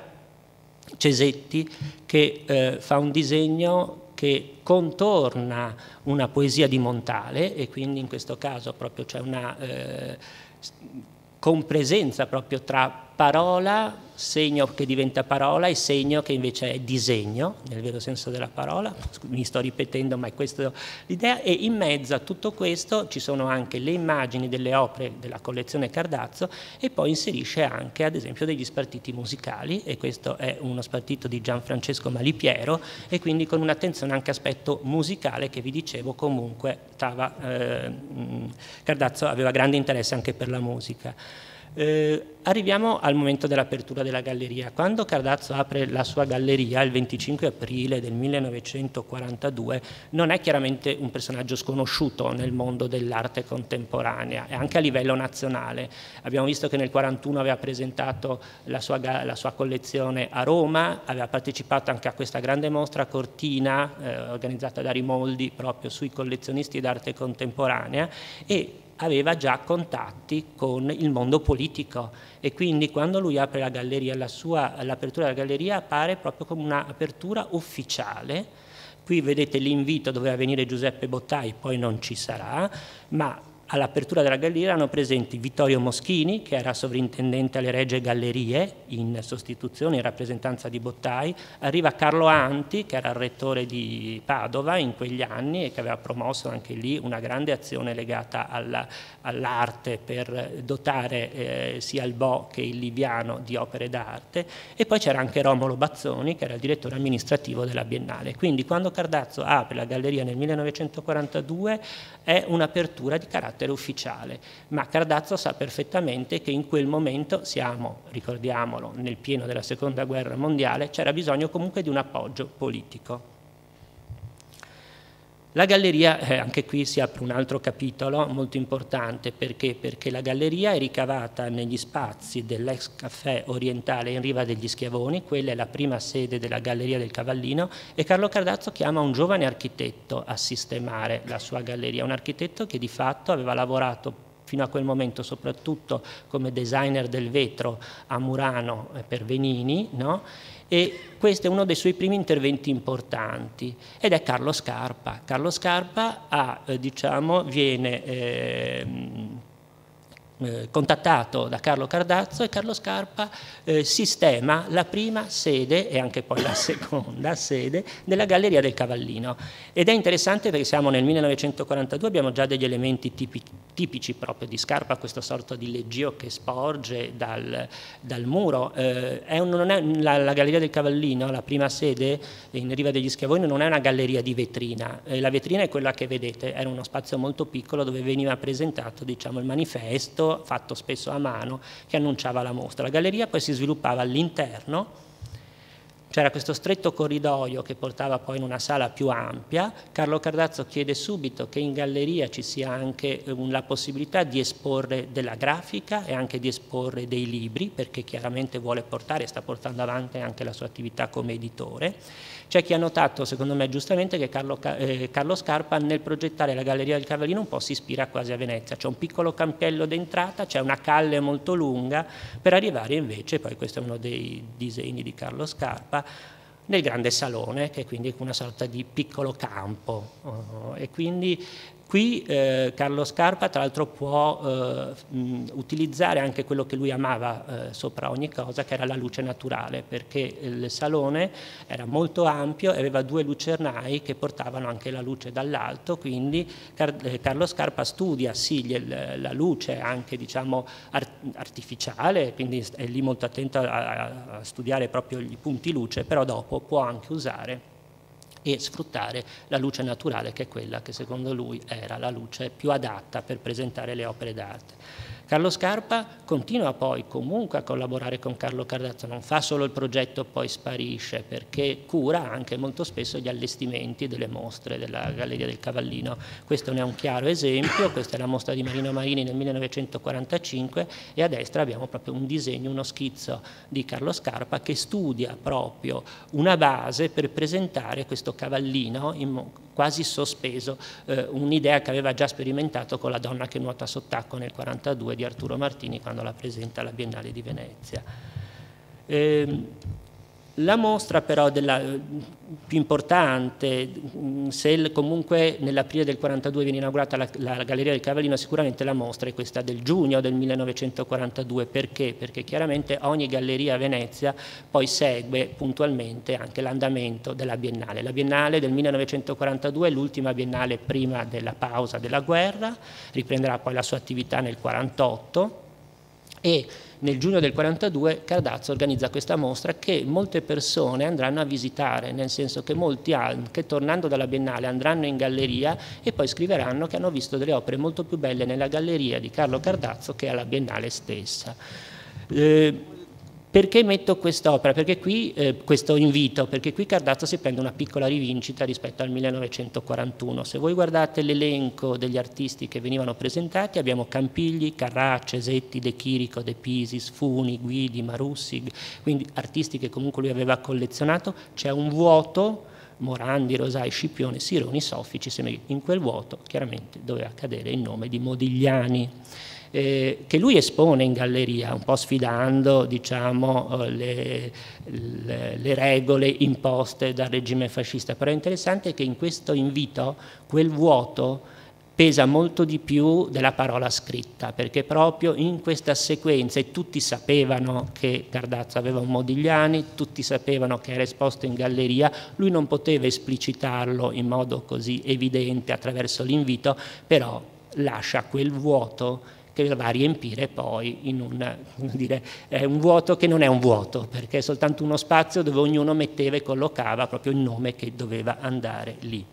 Cesetti che eh, fa un disegno che contorna una poesia di Montale, e quindi in questo caso proprio c'è una eh, compresenza proprio tra parola, segno che diventa parola, e segno che invece è disegno, nel vero senso della parola. Mi sto ripetendo, ma è questa l'idea. E in mezzo a tutto questo ci sono anche le immagini delle opere della collezione Cardazzo, e poi inserisce anche, ad esempio, degli spartiti musicali, e questo è uno spartito di Gianfrancesco Malipiero, e quindi con un'attenzione anche aspetto musicale, che vi dicevo comunque stava, eh, Cardazzo aveva grande interesse anche per la musica. Eh, arriviamo al momento dell'apertura della galleria. Quando Cardazzo apre la sua galleria il venticinque aprile del millenovecentoquarantadue, non è chiaramente un personaggio sconosciuto nel mondo dell'arte contemporanea, e anche a livello nazionale. Abbiamo visto che nel millenovecentoquarantuno aveva presentato la sua, la sua collezione a Roma, aveva partecipato anche a questa grande mostra Cortina eh, organizzata da Rimoldi proprio sui collezionisti d'arte contemporanea, e aveva già contatti con il mondo politico, e quindi quando lui apre la galleria, la sua, l'apertura della galleria appare proprio come un'apertura ufficiale. Qui vedete l'invito, doveva venire Giuseppe Bottai, poi non ci sarà, ma all'apertura della galleria erano presenti Vittorio Moschini, che era sovrintendente alle Regie Gallerie, in sostituzione in rappresentanza di Bottai. Arriva Carlo Anti, che era il rettore di Padova in quegli anni e che aveva promosso anche lì una grande azione legata all'arte per dotare eh, sia il Bo che il Liviano di opere d'arte. E poi c'era anche Romolo Bazzoni, che era il direttore amministrativo della Biennale. Quindi quando Cardazzo apre la galleria nel millenovecentoquarantadue è un'apertura di carattere ufficiale, ma Cardazzo sa perfettamente che in quel momento siamo, ricordiamolo, nel pieno della seconda guerra mondiale, c'era bisogno comunque di un appoggio politico. La galleria, eh, anche qui si apre un altro capitolo molto importante, perché? Perché la galleria è ricavata negli spazi dell'ex caffè orientale in Riva degli Schiavoni, quella è la prima sede della Galleria del Cavallino, e Carlo Cardazzo chiama un giovane architetto a sistemare la sua galleria, un architetto che di fatto aveva lavorato fino a quel momento soprattutto come designer del vetro a Murano per Venini, no? E questo è uno dei suoi primi interventi importanti, ed è Carlo Scarpa. Carlo Scarpa ha, diciamo, viene eh, contattato da Carlo Cardazzo, e Carlo Scarpa eh, sistema la prima sede e anche poi la seconda sede della Galleria del Cavallino. Ed è interessante perché siamo nel millenovecentoquarantadue, abbiamo già degli elementi tipici, tipici proprio di Scarpa, questo sorto di leggio che sporge dal, dal muro. Eh, è un, non è, la, la Galleria del Cavallino, la prima sede in Riva degli Schiavoni, non è una galleria di vetrina, eh, la vetrina è quella che vedete, era uno spazio molto piccolo dove veniva presentato, diciamo, il manifesto fatto spesso a mano che annunciava la mostra. La galleria poi si sviluppava all'interno C'era questo stretto corridoio che portava poi in una sala più ampia. Carlo Cardazzo chiede subito che in galleria ci sia anche la possibilità di esporre della grafica e anche di esporre dei libri, perché chiaramente vuole portare e sta portando avanti anche la sua attività come editore. C'è chi ha notato, secondo me giustamente, che Carlo, eh, Carlo Scarpa nel progettare la Galleria del Cavallino un po' si ispira quasi a Venezia. C'è un piccolo campiello d'entrata, c'è una calle molto lunga per arrivare invece, poi questo è uno dei disegni di Carlo Scarpa, nel grande salone, che è quindi una sorta di piccolo campo. Uh, e quindi qui eh, Carlo Scarpa tra l'altro può eh, utilizzare anche quello che lui amava eh, sopra ogni cosa, che era la luce naturale, perché il salone era molto ampio e aveva due lucernai che portavano anche la luce dall'alto, quindi Car eh, Carlo Scarpa studia sì il, la luce anche, diciamo, art artificiale, quindi è lì molto attento a, a studiare proprio i punti luce, però dopo può anche usare e sfruttare la luce naturale, che è quella che secondo lui era la luce più adatta per presentare le opere d'arte. Carlo Scarpa continua poi comunque a collaborare con Carlo Cardazzo, non fa solo il progetto poi sparisce, perché cura anche molto spesso gli allestimenti delle mostre della Galleria del Cavallino. Questo ne è un chiaro esempio, questa è la mostra di Marino Marini nel millenovecentoquarantacinque e a destra abbiamo proprio un disegno, uno schizzo di Carlo Scarpa che studia proprio una base per presentare questo cavallino in quasi sospeso, eh, un'idea che aveva già sperimentato con La donna che nuota sott'acqua nel millenovecentoquarantadue di Arturo Martini quando la presenta alla Biennale di Venezia. Eh, la mostra però della, più importante, se il, comunque nell'aprile del millenovecentoquarantadue viene inaugurata la, la Galleria del Cavallino, sicuramente la mostra è questa del giugno del millenovecentoquarantadue. Perché? Perché chiaramente ogni galleria a Venezia poi segue puntualmente anche l'andamento della Biennale. La Biennale del millenovecentoquarantadue è l'ultima Biennale prima della pausa della guerra, riprenderà poi la sua attività nel millenovecentoquarantotto e nel giugno del millenovecentoquarantadue Cardazzo organizza questa mostra che molte persone andranno a visitare, nel senso che molti anche tornando dalla Biennale andranno in galleria e poi scriveranno che hanno visto delle opere molto più belle nella galleria di Carlo Cardazzo che alla Biennale stessa. Eh, Perché metto quest'opera? Perché qui, eh, questo invito? Perché qui Cardazzo si prende una piccola rivincita rispetto al millenovecentoquarantuno. Se voi guardate l'elenco degli artisti che venivano presentati, abbiamo Campigli, Carrà, Cesetti, De Chirico, De Pisis, Funi, Guidi, Marussi, quindi artisti che comunque lui aveva collezionato. C'è un vuoto, Morandi, Rosai, Scipione, Sironi, Soffici, in quel vuoto chiaramente doveva cadere il nome di Modigliani. Eh, che lui espone in galleria, un po' sfidando, diciamo, le, le, le regole imposte dal regime fascista. Però è interessante che in questo invito quel vuoto pesa molto di più della parola scritta, perché proprio in questa sequenza, e tutti sapevano che Cardazzo aveva un Modigliani, tutti sapevano che era esposto in galleria, lui non poteva esplicitarlo in modo così evidente attraverso l'invito, però lascia quel vuoto che va a riempire poi in un, come dire, è un vuoto che non è un vuoto, perché è soltanto uno spazio dove ognuno metteva e collocava proprio il nome che doveva andare lì.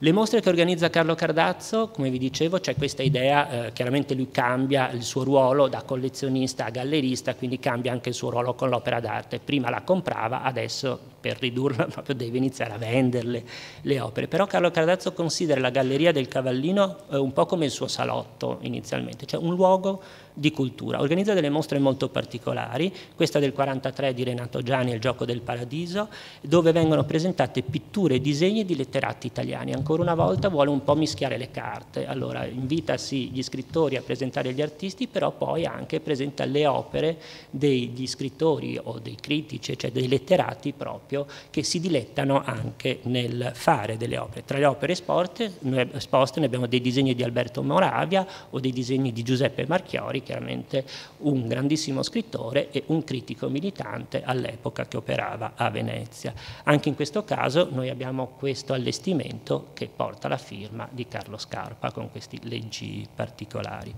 Le mostre che organizza Carlo Cardazzo, come vi dicevo, c'è questa idea, eh, chiaramente lui cambia il suo ruolo da collezionista a gallerista, quindi cambia anche il suo ruolo con l'opera d'arte. Prima la comprava, adesso per ridurla proprio deve iniziare a venderle le opere. Però Carlo Cardazzo considera la Galleria del Cavallino eh, un po' come il suo salotto inizialmente, cioè un luogo di cultura. Organizza delle mostre molto particolari, questa del millenovecentoquarantatré di Renato Giani, Il gioco del paradiso, dove vengono presentate pitture e disegni di letterati italiani. Ancora una volta vuole un po' mischiare le carte, allora invita sì gli scrittori a presentare gli artisti, però poi anche presenta le opere degli scrittori o dei critici, cioè dei letterati proprio, che si dilettano anche nel fare delle opere. Tra le opere esposte noi abbiamo dei disegni di Alberto Moravia o dei disegni di Giuseppe Marchiori, chiaramente un grandissimo scrittore e un critico militante all'epoca che operava a Venezia. Anche in questo caso noi abbiamo questo allestimento che porta la firma di Carlo Scarpa con questi leggi particolari.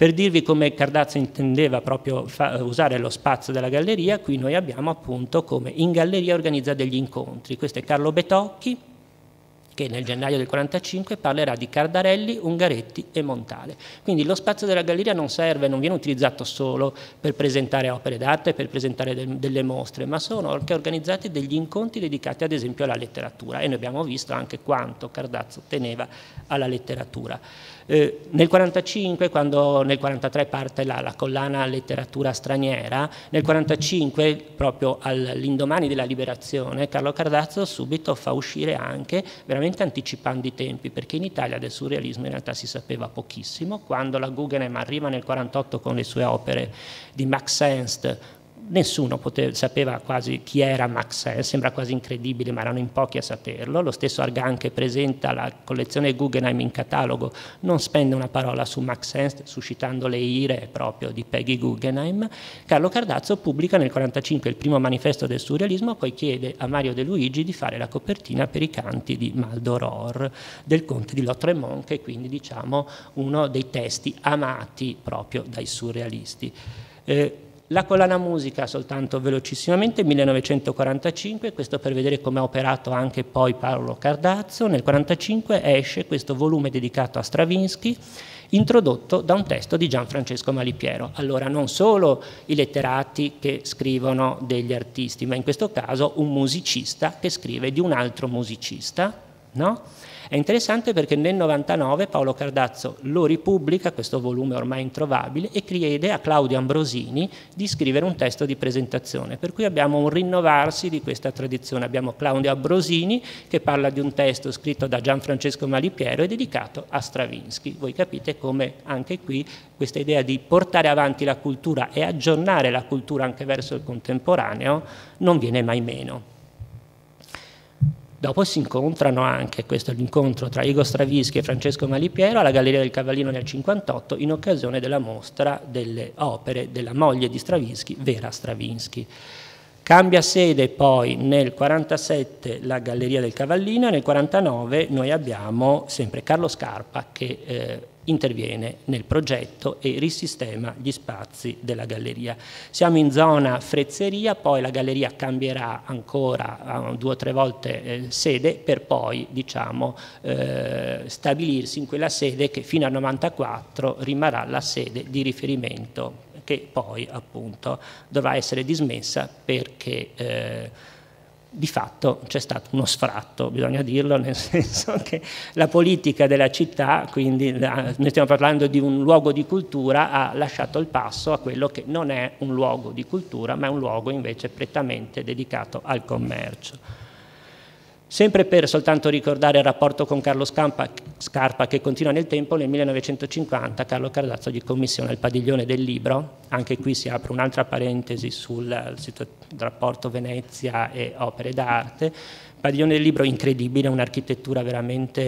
Per dirvi come Cardazzo intendeva proprio usare lo spazio della galleria, qui noi abbiamo appunto come in galleria organizza degli incontri. Questo è Carlo Betocchi, che nel gennaio del quarantacinque parlerà di Cardarelli, Ungaretti e Montale. Quindi lo spazio della galleria non serve, non viene utilizzato solo per presentare opere d'arte, per presentare del, delle mostre, ma sono anche organizzati degli incontri dedicati ad esempio alla letteratura, e noi abbiamo visto anche quanto Cardazzo teneva alla letteratura. Eh, nel quarantacinque, quando nel quarantatré parte la, la collana letteratura straniera, nel quarantacinque, proprio all'indomani della liberazione, Carlo Cardazzo subito fa uscire anche, veramente anticipando i tempi, perché in Italia del surrealismo in realtà si sapeva pochissimo. Quando la Guggenheim arriva nel quarantotto con le sue opere di Max Ernst, nessuno poteva, sapeva quasi chi era Max Ernst, sembra quasi incredibile, ma erano in pochi a saperlo. Lo stesso Argan, che presenta la collezione Guggenheim in catalogo, non spende una parola su Max Ernst, suscitando le ire proprio di Peggy Guggenheim. Carlo Cardazzo pubblica nel millenovecentoquarantacinque il primo manifesto del surrealismo, poi chiede a Mario De Luigi di fare la copertina per i canti di Maldoror del conte di Lautremont, che è quindi, diciamo, uno dei testi amati proprio dai surrealisti. Eh, La collana musica, soltanto velocissimamente, millenovecentoquarantacinque, questo per vedere come ha operato anche poi Paolo Cardazzo. Nel millenovecentoquarantacinque esce questo volume dedicato a Stravinsky, introdotto da un testo di Gianfrancesco Malipiero. Allora, non solo i letterati che scrivono degli artisti, ma in questo caso un musicista che scrive di un altro musicista, no? È interessante perché nel novantanove Paolo Cardazzo lo ripubblica, questo volume ormai introvabile, e chiede a Claudia Ambrosini di scrivere un testo di presentazione, per cui abbiamo un rinnovarsi di questa tradizione. Abbiamo Claudia Ambrosini che parla di un testo scritto da Gianfrancesco Malipiero e dedicato a Stravinsky. Voi capite come anche qui questa idea di portare avanti la cultura e aggiornare la cultura anche verso il contemporaneo non viene mai meno. Dopo si incontrano anche, questo è l'incontro tra Igor Stravinsky e Francesco Malipiero alla Galleria del Cavallino nel cinquantotto, in occasione della mostra delle opere della moglie di Stravinsky, Vera Stravinsky. Cambia sede poi nel quarantasette la Galleria del Cavallino, e nel quarantanove noi abbiamo sempre Carlo Scarpa che eh, interviene nel progetto e risistema gli spazi della galleria. Siamo in zona Frezzeria, poi la galleria cambierà ancora due o tre volte eh, sede, per poi, diciamo, eh, stabilirsi in quella sede che fino al novantaquattro rimarrà la sede di riferimento, che poi appunto dovrà essere dismessa perché eh, di fatto c'è stato uno sfratto, bisogna dirlo, nel senso che la politica della città, quindi la, noi stiamo parlando di un luogo di cultura, ha lasciato il passo a quello che non è un luogo di cultura, ma è un luogo invece prettamente dedicato al commercio. Sempre per soltanto ricordare il rapporto con Carlo Scarpa, che continua nel tempo, nel millenovecentocinquanta Carlo Cardazzo gli commissiona il Padiglione del Libro. Anche qui si apre un'altra parentesi sul rapporto Venezia e opere d'arte. Padiglione del Libro incredibile, un'architettura veramente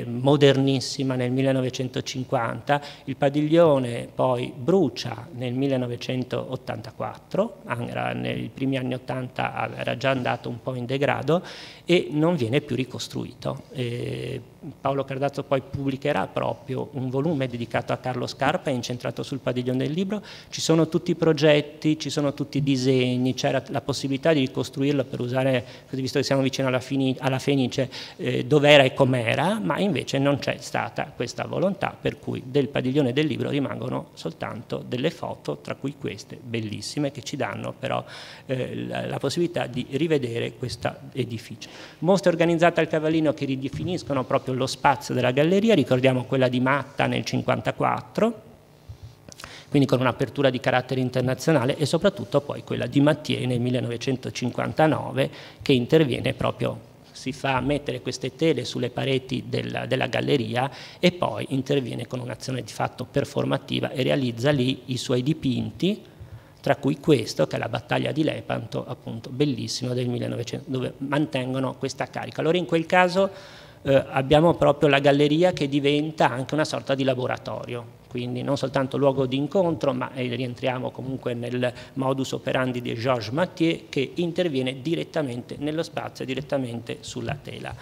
eh, modernissima nel millenovecentocinquanta. Il padiglione poi brucia nel millenovecentottantaquattro, era nei primi anni ottanta, era già andato un po' in degrado e non viene più ricostruito. Eh, Paolo Cardazzo poi pubblicherà proprio un volume dedicato a Carlo Scarpa, incentrato sul Padiglione del Libro. Ci sono tutti i progetti, ci sono tutti i disegni, c'era la possibilità di ricostruirlo, per usare, visto che siamo vicino alla, fini, alla Fenice, eh, dov'era e com'era, ma invece non c'è stata questa volontà, per cui del Padiglione del Libro rimangono soltanto delle foto, tra cui queste bellissime, che ci danno però eh, la, la possibilità di rivedere questo edificio. Mostre organizzate al Cavallino che ridefiniscono proprio lo spazio della galleria. Ricordiamo quella di Matta nel cinquantaquattro, quindi con un'apertura di carattere internazionale, e soprattutto poi quella di Mattier nel millenovecentocinquantanove, che interviene proprio, si fa mettere queste tele sulle pareti della, della galleria e poi interviene con un'azione di fatto performativa e realizza lì i suoi dipinti, tra cui questo, che è la battaglia di Lepanto, appunto bellissimo, del millenovecento, dove mantengono questa carica. Allora in quel caso Eh, abbiamo proprio la galleria che diventa anche una sorta di laboratorio, quindi non soltanto luogo di incontro, ma eh, rientriamo comunque nel modus operandi di Georges Mathieu, che interviene direttamente nello spazio, direttamente sulla tela.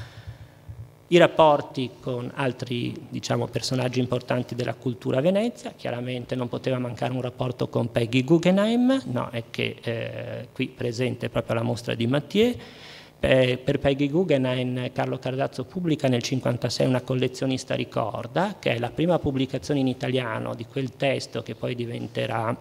I rapporti con altri, diciamo, personaggi importanti della cultura a Venezia, chiaramente non poteva mancare un rapporto con Peggy Guggenheim, no, è che eh, qui presente proprio la mostra di Mathieu. Per Peggy Guggenheim Carlo Cardazzo pubblica nel millenovecentocinquantasei Una collezionista ricorda, che è la prima pubblicazione in italiano di quel testo che poi diventerà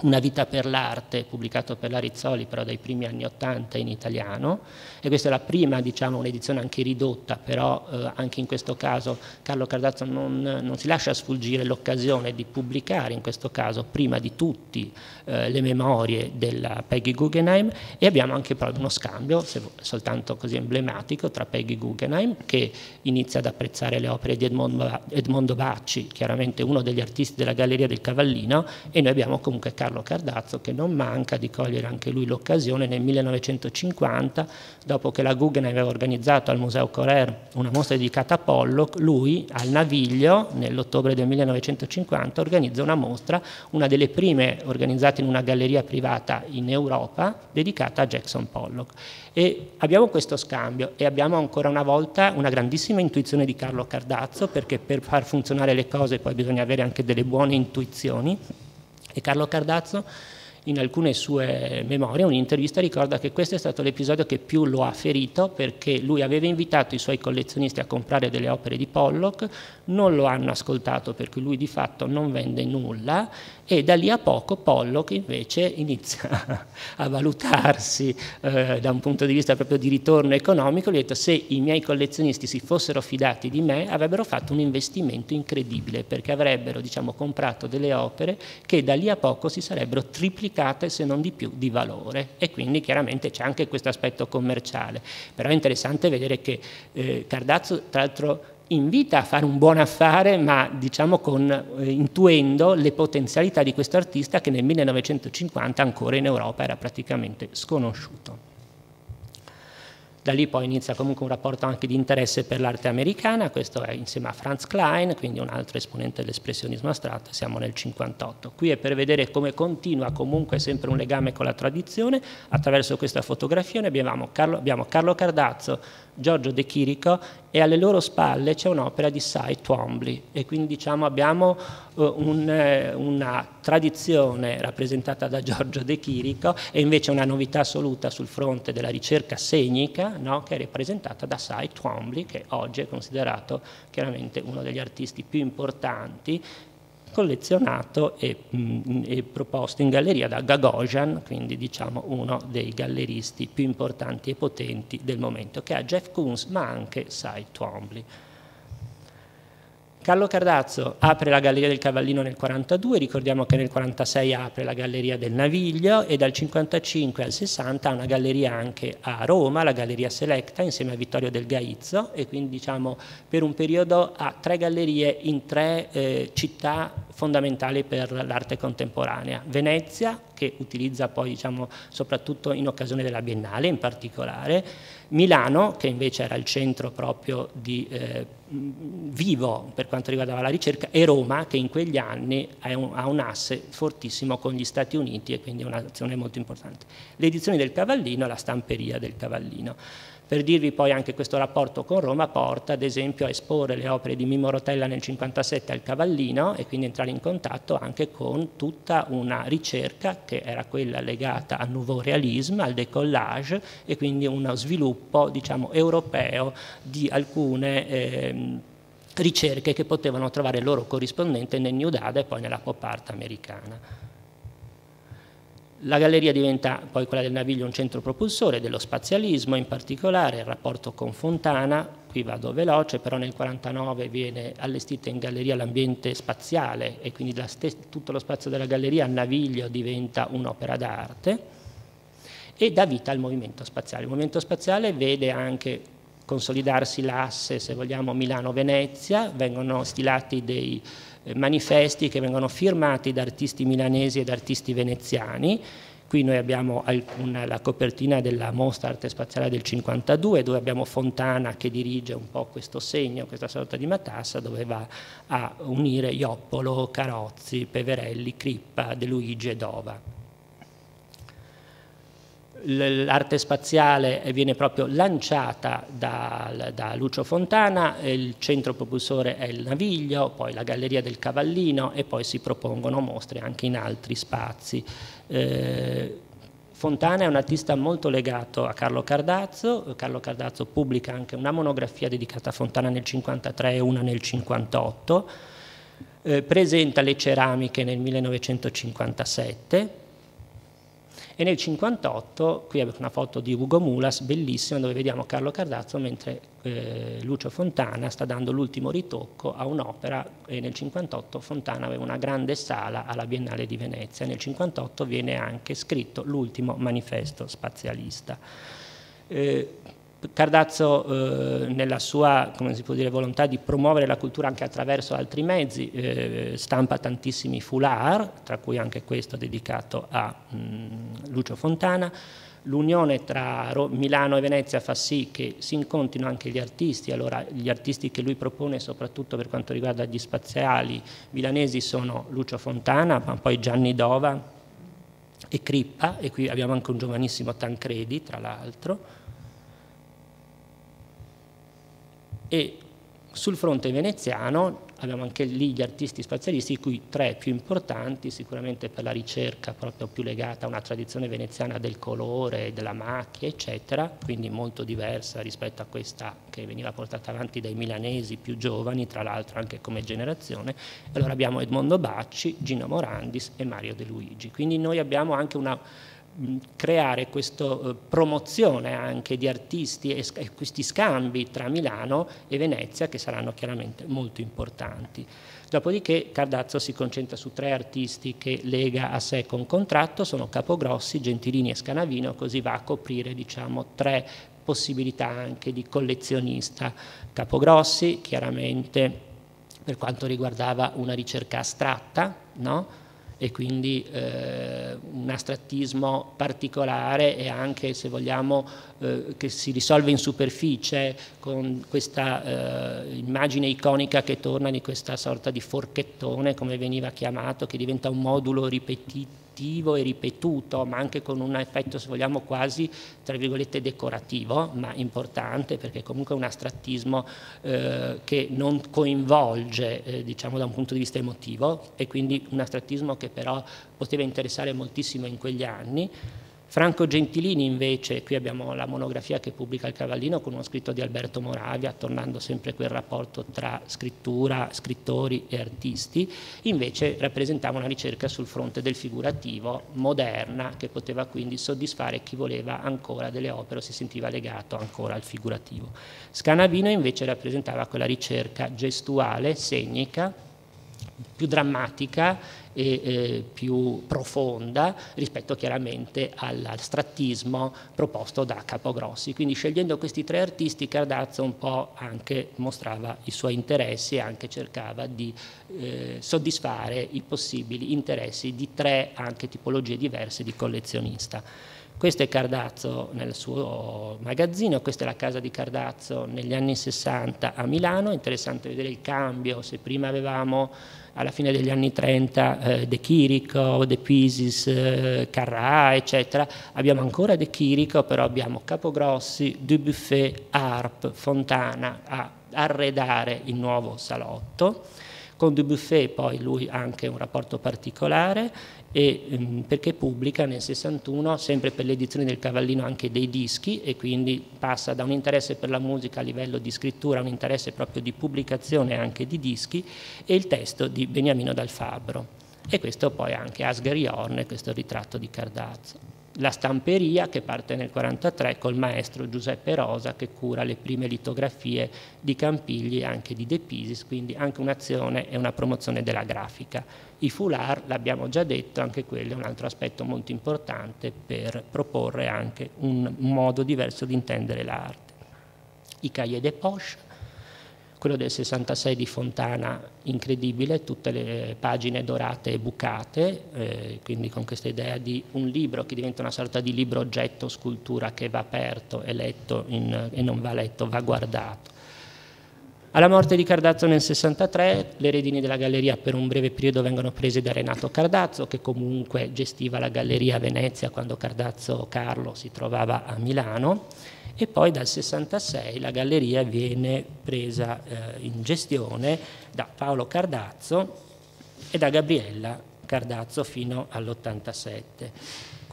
Una vita per l'arte, pubblicato per la Rizzoli però dai primi anni Ottanta in italiano, e questa è la prima, diciamo, un'edizione anche ridotta, però eh, anche in questo caso Carlo Cardazzo non, non si lascia sfuggire l'occasione di pubblicare in questo caso prima di tutti eh, le memorie della Peggy Guggenheim, e abbiamo anche proprio uno scambio, se soltanto così emblematico, tra Peggy Guggenheim, che inizia ad apprezzare le opere di Edmondo, Edmondo Bacci, chiaramente uno degli artisti della Galleria del Cavallino, e noi abbiamo comunque Carlo Cardazzo che non manca di cogliere anche lui l'occasione nel millenovecentocinquanta, dopo che la Guggenheim aveva organizzato al Museo Correr una mostra dedicata a Pollock, lui al Naviglio nell'ottobre del millenovecentocinquanta organizza una mostra, una delle prime organizzate in una galleria privata in Europa, dedicata a Jackson Pollock. E abbiamo questo scambio e abbiamo ancora una volta una grandissima intuizione di Carlo Cardazzo, perché per far funzionare le cose poi bisogna avere anche delle buone intuizioni. E Carlo Cardazzo in alcune sue memorie, un'intervista, ricorda che questo è stato l'episodio che più lo ha ferito, perché lui aveva invitato i suoi collezionisti a comprare delle opere di Pollock, non lo hanno ascoltato perché lui di fatto non vende nulla, e da lì a poco Pollock invece inizia a valutarsi eh, da un punto di vista proprio di ritorno economico. Gli ha detto: se i miei collezionisti si fossero fidati di me avrebbero fatto un investimento incredibile, perché avrebbero, diciamo, comprato delle opere che da lì a poco si sarebbero triplicate, se non di più, di valore. E quindi chiaramente c'è anche questo aspetto commerciale, però è interessante vedere che eh, Cardazzo tra l'altro invita a fare un buon affare, ma diciamo con, eh, intuendo le potenzialità di questo artista che nel millenovecentocinquanta ancora in Europa era praticamente sconosciuto. Da lì poi inizia comunque un rapporto anche di interesse per l'arte americana, questo è insieme a Franz Klein, quindi un altro esponente dell'espressionismo astratto, siamo nel cinquantotto. Qui è per vedere come continua comunque sempre un legame con la tradizione, attraverso questa fotografia noi abbiamo Carlo, abbiamo Carlo Cardazzo, Giorgio De Chirico, e alle loro spalle c'è un'opera di Cy Twombly, e quindi diciamo abbiamo uh, un, eh, una tradizione rappresentata da Giorgio De Chirico e invece una novità assoluta sul fronte della ricerca segnica, no, che è rappresentata da Cy Twombly, che oggi è considerato chiaramente uno degli artisti più importanti, collezionato e, mh, e proposto in galleria da Gagosian, quindi diciamo uno dei galleristi più importanti e potenti del momento, che ha Jeff Koons ma anche Cy Twombly. Carlo Cardazzo apre la Galleria del Cavallino nel millenovecentoquarantadue, ricordiamo che nel millenovecentoquarantasei apre la Galleria del Naviglio, e dal millenovecentocinquantacinque al sessanta ha una galleria anche a Roma, la Galleria Selecta, insieme a Vittorio Del Gaizzo, e quindi diciamo per un periodo ha tre gallerie in tre eh, città fondamentali per l'arte contemporanea. Venezia, che utilizza poi diciamo soprattutto in occasione della Biennale in particolare, Milano, che invece era il centro proprio di eh, vivo per quanto riguardava la ricerca, e Roma, che in quegli anni ha un, ha un asse fortissimo con gli Stati Uniti, e quindi è un'azione molto importante. Le edizioni del Cavallino, la stamperia del Cavallino. Per dirvi poi anche questo rapporto con Roma, porta ad esempio a esporre le opere di Mimmo Rotella nel millenovecentocinquantasette al Cavallino, e quindi entrare in contatto anche con tutta una ricerca che era quella legata al nouveau realisme, al décollage, e quindi uno sviluppo diciamo europeo di alcune eh, ricerche che potevano trovare il loro corrispondente nel New Dada e poi nella pop art americana. La galleria diventa poi, quella del Naviglio, un centro propulsore dello spazialismo, in particolare il rapporto con Fontana. Qui vado veloce, però nel millenovecentoquarantanove viene allestita in galleria l'ambiente spaziale, e quindi la tutto lo spazio della galleria al Naviglio diventa un'opera d'arte e dà vita al movimento spaziale. Il movimento spaziale vede anche consolidarsi l'asse, se vogliamo, Milano-Venezia, vengono stilati dei manifesti che vengono firmati da artisti milanesi e da artisti veneziani. Qui noi abbiamo alcuna, la copertina della mostra Arte Spaziale del cinquantadue, dove abbiamo Fontana che dirige un po' questo segno, questa sorta di matassa, dove va a unire Ioppolo, Carozzi, Peverelli, Crippa, De Luigi e Dova. L'arte spaziale viene proprio lanciata da, da Lucio Fontana, il centro propulsore è il Naviglio, poi la Galleria del Cavallino, e poi si propongono mostre anche in altri spazi. Eh, Fontana è un artista molto legato a Carlo Cardazzo. Carlo Cardazzo pubblica anche una monografia dedicata a Fontana nel millenovecentocinquantatré e una nel millenovecentocinquantotto, eh, presenta le ceramiche nel millenovecentocinquantasette e nel millenovecentocinquantotto, qui avete una foto di Ugo Mulas, bellissima, dove vediamo Carlo Cardazzo mentre eh, Lucio Fontana sta dando l'ultimo ritocco a un'opera, e nel millenovecentocinquantotto Fontana aveva una grande sala alla Biennale di Venezia. Nel millenovecentocinquantotto viene anche scritto l'ultimo manifesto spazialista. Eh, Cardazzo eh, nella sua, come si può dire, volontà di promuovere la cultura anche attraverso altri mezzi, eh, stampa tantissimi foulard, tra cui anche questo dedicato a mh, Lucio Fontana. L'unione tra Milano e Venezia fa sì che si incontrino anche gli artisti, allora gli artisti che lui propone soprattutto per quanto riguarda gli spaziali milanesi sono Lucio Fontana, ma poi Gianni Dova e Crippa, e qui abbiamo anche un giovanissimo Tancredi tra l'altro. E sul fronte veneziano abbiamo anche lì gli artisti spazialisti, cui tre più importanti, sicuramente per la ricerca proprio più legata a una tradizione veneziana del colore, della macchia, eccetera, quindi molto diversa rispetto a questa che veniva portata avanti dai milanesi più giovani, tra l'altro anche come generazione. Allora abbiamo Edmondo Bacci, Gino Morandi e Mario De Luigi. Quindi noi abbiamo anche una creare questa eh, promozione anche di artisti e, e questi scambi tra Milano e Venezia che saranno chiaramente molto importanti. Dopodiché Cardazzo si concentra su tre artisti che lega a sé con contratto, sono Capogrossi, Gentilini e Scanavino, così va a coprire, diciamo, tre possibilità anche di collezionista. Capogrossi chiaramente per quanto riguardava una ricerca astratta, no? E quindi eh, un astrattismo particolare e anche, se vogliamo, eh, che si risolve in superficie con questa eh, immagine iconica che torna di questa sorta di forchettone, come veniva chiamato, che diventa un modulo ripetitivo e ripetuto, ma anche con un effetto, se vogliamo, quasi, tra virgolette, decorativo, ma importante, perché comunque è un astrattismo eh, che non coinvolge, eh, diciamo, da un punto di vista emotivo, e quindi un astrattismo che che però poteva interessare moltissimo in quegli anni. Franco Gentilini invece, qui abbiamo la monografia che pubblica il Cavallino con uno scritto di Alberto Moravia, tornando sempre a quel rapporto tra scrittura, scrittori e artisti, invece rappresentava una ricerca sul fronte del figurativo moderna, che poteva quindi soddisfare chi voleva ancora delle opere o si sentiva legato ancora al figurativo. Scanavino invece rappresentava quella ricerca gestuale, segnica, più drammatica e eh, più profonda rispetto chiaramente all'astrattismo proposto da Capogrossi. Quindi, scegliendo questi tre artisti, Cardazzo un po' anche mostrava i suoi interessi e anche cercava di eh, soddisfare i possibili interessi di tre anche tipologie diverse di collezionista. Questo è Cardazzo nel suo magazzino, questa è la casa di Cardazzo negli anni sessanta a Milano. Interessante vedere il cambio, se prima avevamo alla fine degli anni trenta eh, De Chirico, De Pisis, eh, Carrà, eccetera, abbiamo ancora De Chirico, però abbiamo Capogrossi, Dubuffet, Arp, Fontana a arredare il nuovo salotto. Con Dubuffet poi lui ha anche un rapporto particolare, e, mh, perché pubblica nel sessantuno, sempre per le edizioni del Cavallino, anche dei dischi, e quindi passa da un interesse per la musica a livello di scrittura a un interesse proprio di pubblicazione anche di dischi, e il testo di Beniamino Dal Fabbro. E questo poi anche Asger Jorn, questo ritratto di Cardazzo. La stamperia, che parte nel millenovecentoquarantatré col maestro Giuseppe Rosa, che cura le prime litografie di Campigli e anche di De Pisis, quindi anche un'azione e una promozione della grafica. I foulard, l'abbiamo già detto, anche quello è un altro aspetto molto importante per proporre anche un modo diverso di intendere l'arte. I cahiers de poche, quello del sessantasei di Fontana, incredibile, tutte le pagine dorate e bucate, eh, quindi con questa idea di un libro che diventa una sorta di libro oggetto scultura che va aperto e letto in, e non va letto, va guardato. Alla morte di Cardazzo nel sessantatré, le redini della galleria per un breve periodo vengono prese da Renato Cardazzo, che comunque gestiva la galleria a Venezia quando Cardazzo Carlo si trovava a Milano. E poi dal sessantasei la galleria viene presa eh, in gestione da Paolo Cardazzo e da Gabriella Cardazzo fino all'ottantasette.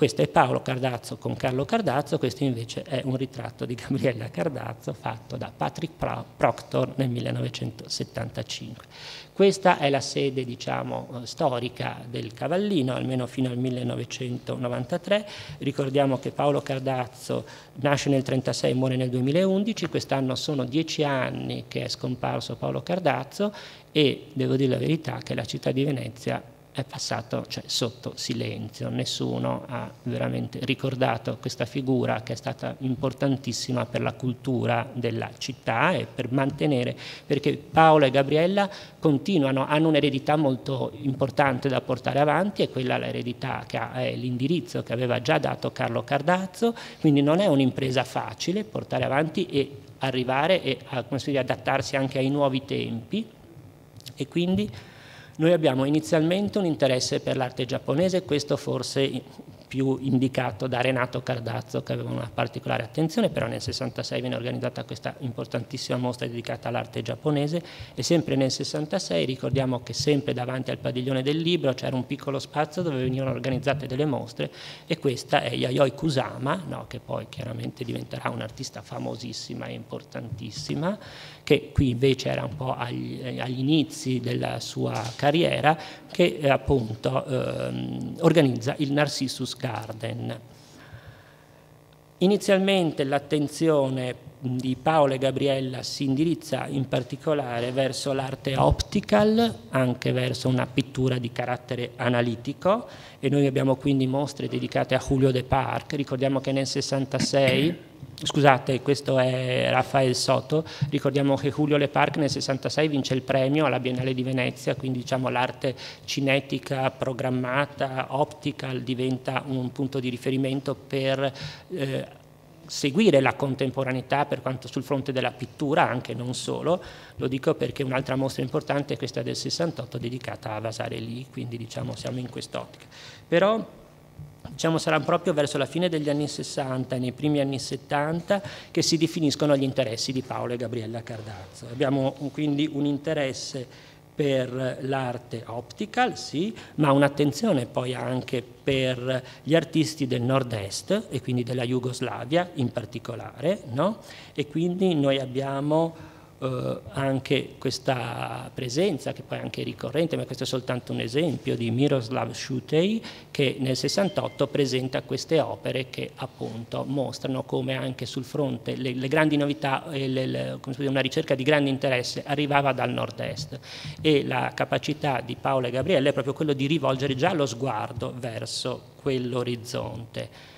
Questo è Paolo Cardazzo con Carlo Cardazzo, questo invece è un ritratto di Gabriella Cardazzo fatto da Patrick Proctor nel millenovecentosettantacinque. Questa è la sede, diciamo, storica del Cavallino, almeno fino al millenovecentonovantatré. Ricordiamo che Paolo Cardazzo nasce nel trentasei e muore nel duemilaundici, quest'anno sono dieci anni che è scomparso Paolo Cardazzo e devo dire la verità che la città di Venezia è passato, cioè, sotto silenzio, nessuno ha veramente ricordato questa figura che è stata importantissima per la cultura della città e per mantenere, perché Paolo e Gabriella continuano, hanno un'eredità molto importante da portare avanti e quella è l'eredità che ha, è l'indirizzo che aveva già dato Carlo Cardazzo, quindi non è un'impresa facile portare avanti e arrivare e a, come si dice, adattarsi anche ai nuovi tempi e quindi noi abbiamo inizialmente un interesse per l'arte giapponese, questo forse più indicato da Renato Cardazzo che aveva una particolare attenzione, però nel sessantasei viene organizzata questa importantissima mostra dedicata all'arte giapponese e sempre nel sessantasei ricordiamo che sempre davanti al padiglione del libro c'era un piccolo spazio dove venivano organizzate delle mostre e questa è Yayoi Kusama, no, che poi chiaramente diventerà un'artista famosissima e importantissima, che qui invece era un po' agli, agli inizi della sua carriera, che eh, appunto eh, organizza il Narcissus Garden. Inizialmente l'attenzione di Paolo e Gabriella si indirizza in particolare verso l'arte optical, anche verso una pittura di carattere analitico e noi abbiamo quindi mostre dedicate a Julio Le Parc. Ricordiamo che nel sessantasei, scusate, questo è Raffaele Soto, ricordiamo che Julio Le Parc nel sessantasei vince il premio alla Biennale di Venezia, quindi diciamo l'arte cinetica programmata, optical, diventa un punto di riferimento per eh, seguire la contemporaneità per quanto sul fronte della pittura, anche non solo, lo dico perché un'altra mostra importante è questa del sessantotto dedicata a Vasarely, quindi diciamo siamo in quest'ottica. Però diciamo sarà proprio verso la fine degli anni sessanta e nei primi anni settanta che si definiscono gli interessi di Paolo e Gabriella Cardazzo. Abbiamo quindi un interesse per l'arte optical, sì, ma un'attenzione poi anche per gli artisti del nord-est e quindi della Jugoslavia in particolare, no? E quindi noi abbiamo Uh, anche questa presenza, che poi è anche ricorrente, ma questo è soltanto un esempio, di Miroslav Šutej, che nel sessantotto presenta queste opere che appunto mostrano come anche sul fronte le, le grandi novità, e le, le, come si dice, una ricerca di grande interesse arrivava dal nord-est e la capacità di Paolo e Gabriella è proprio quello di rivolgere già lo sguardo verso quell'orizzonte.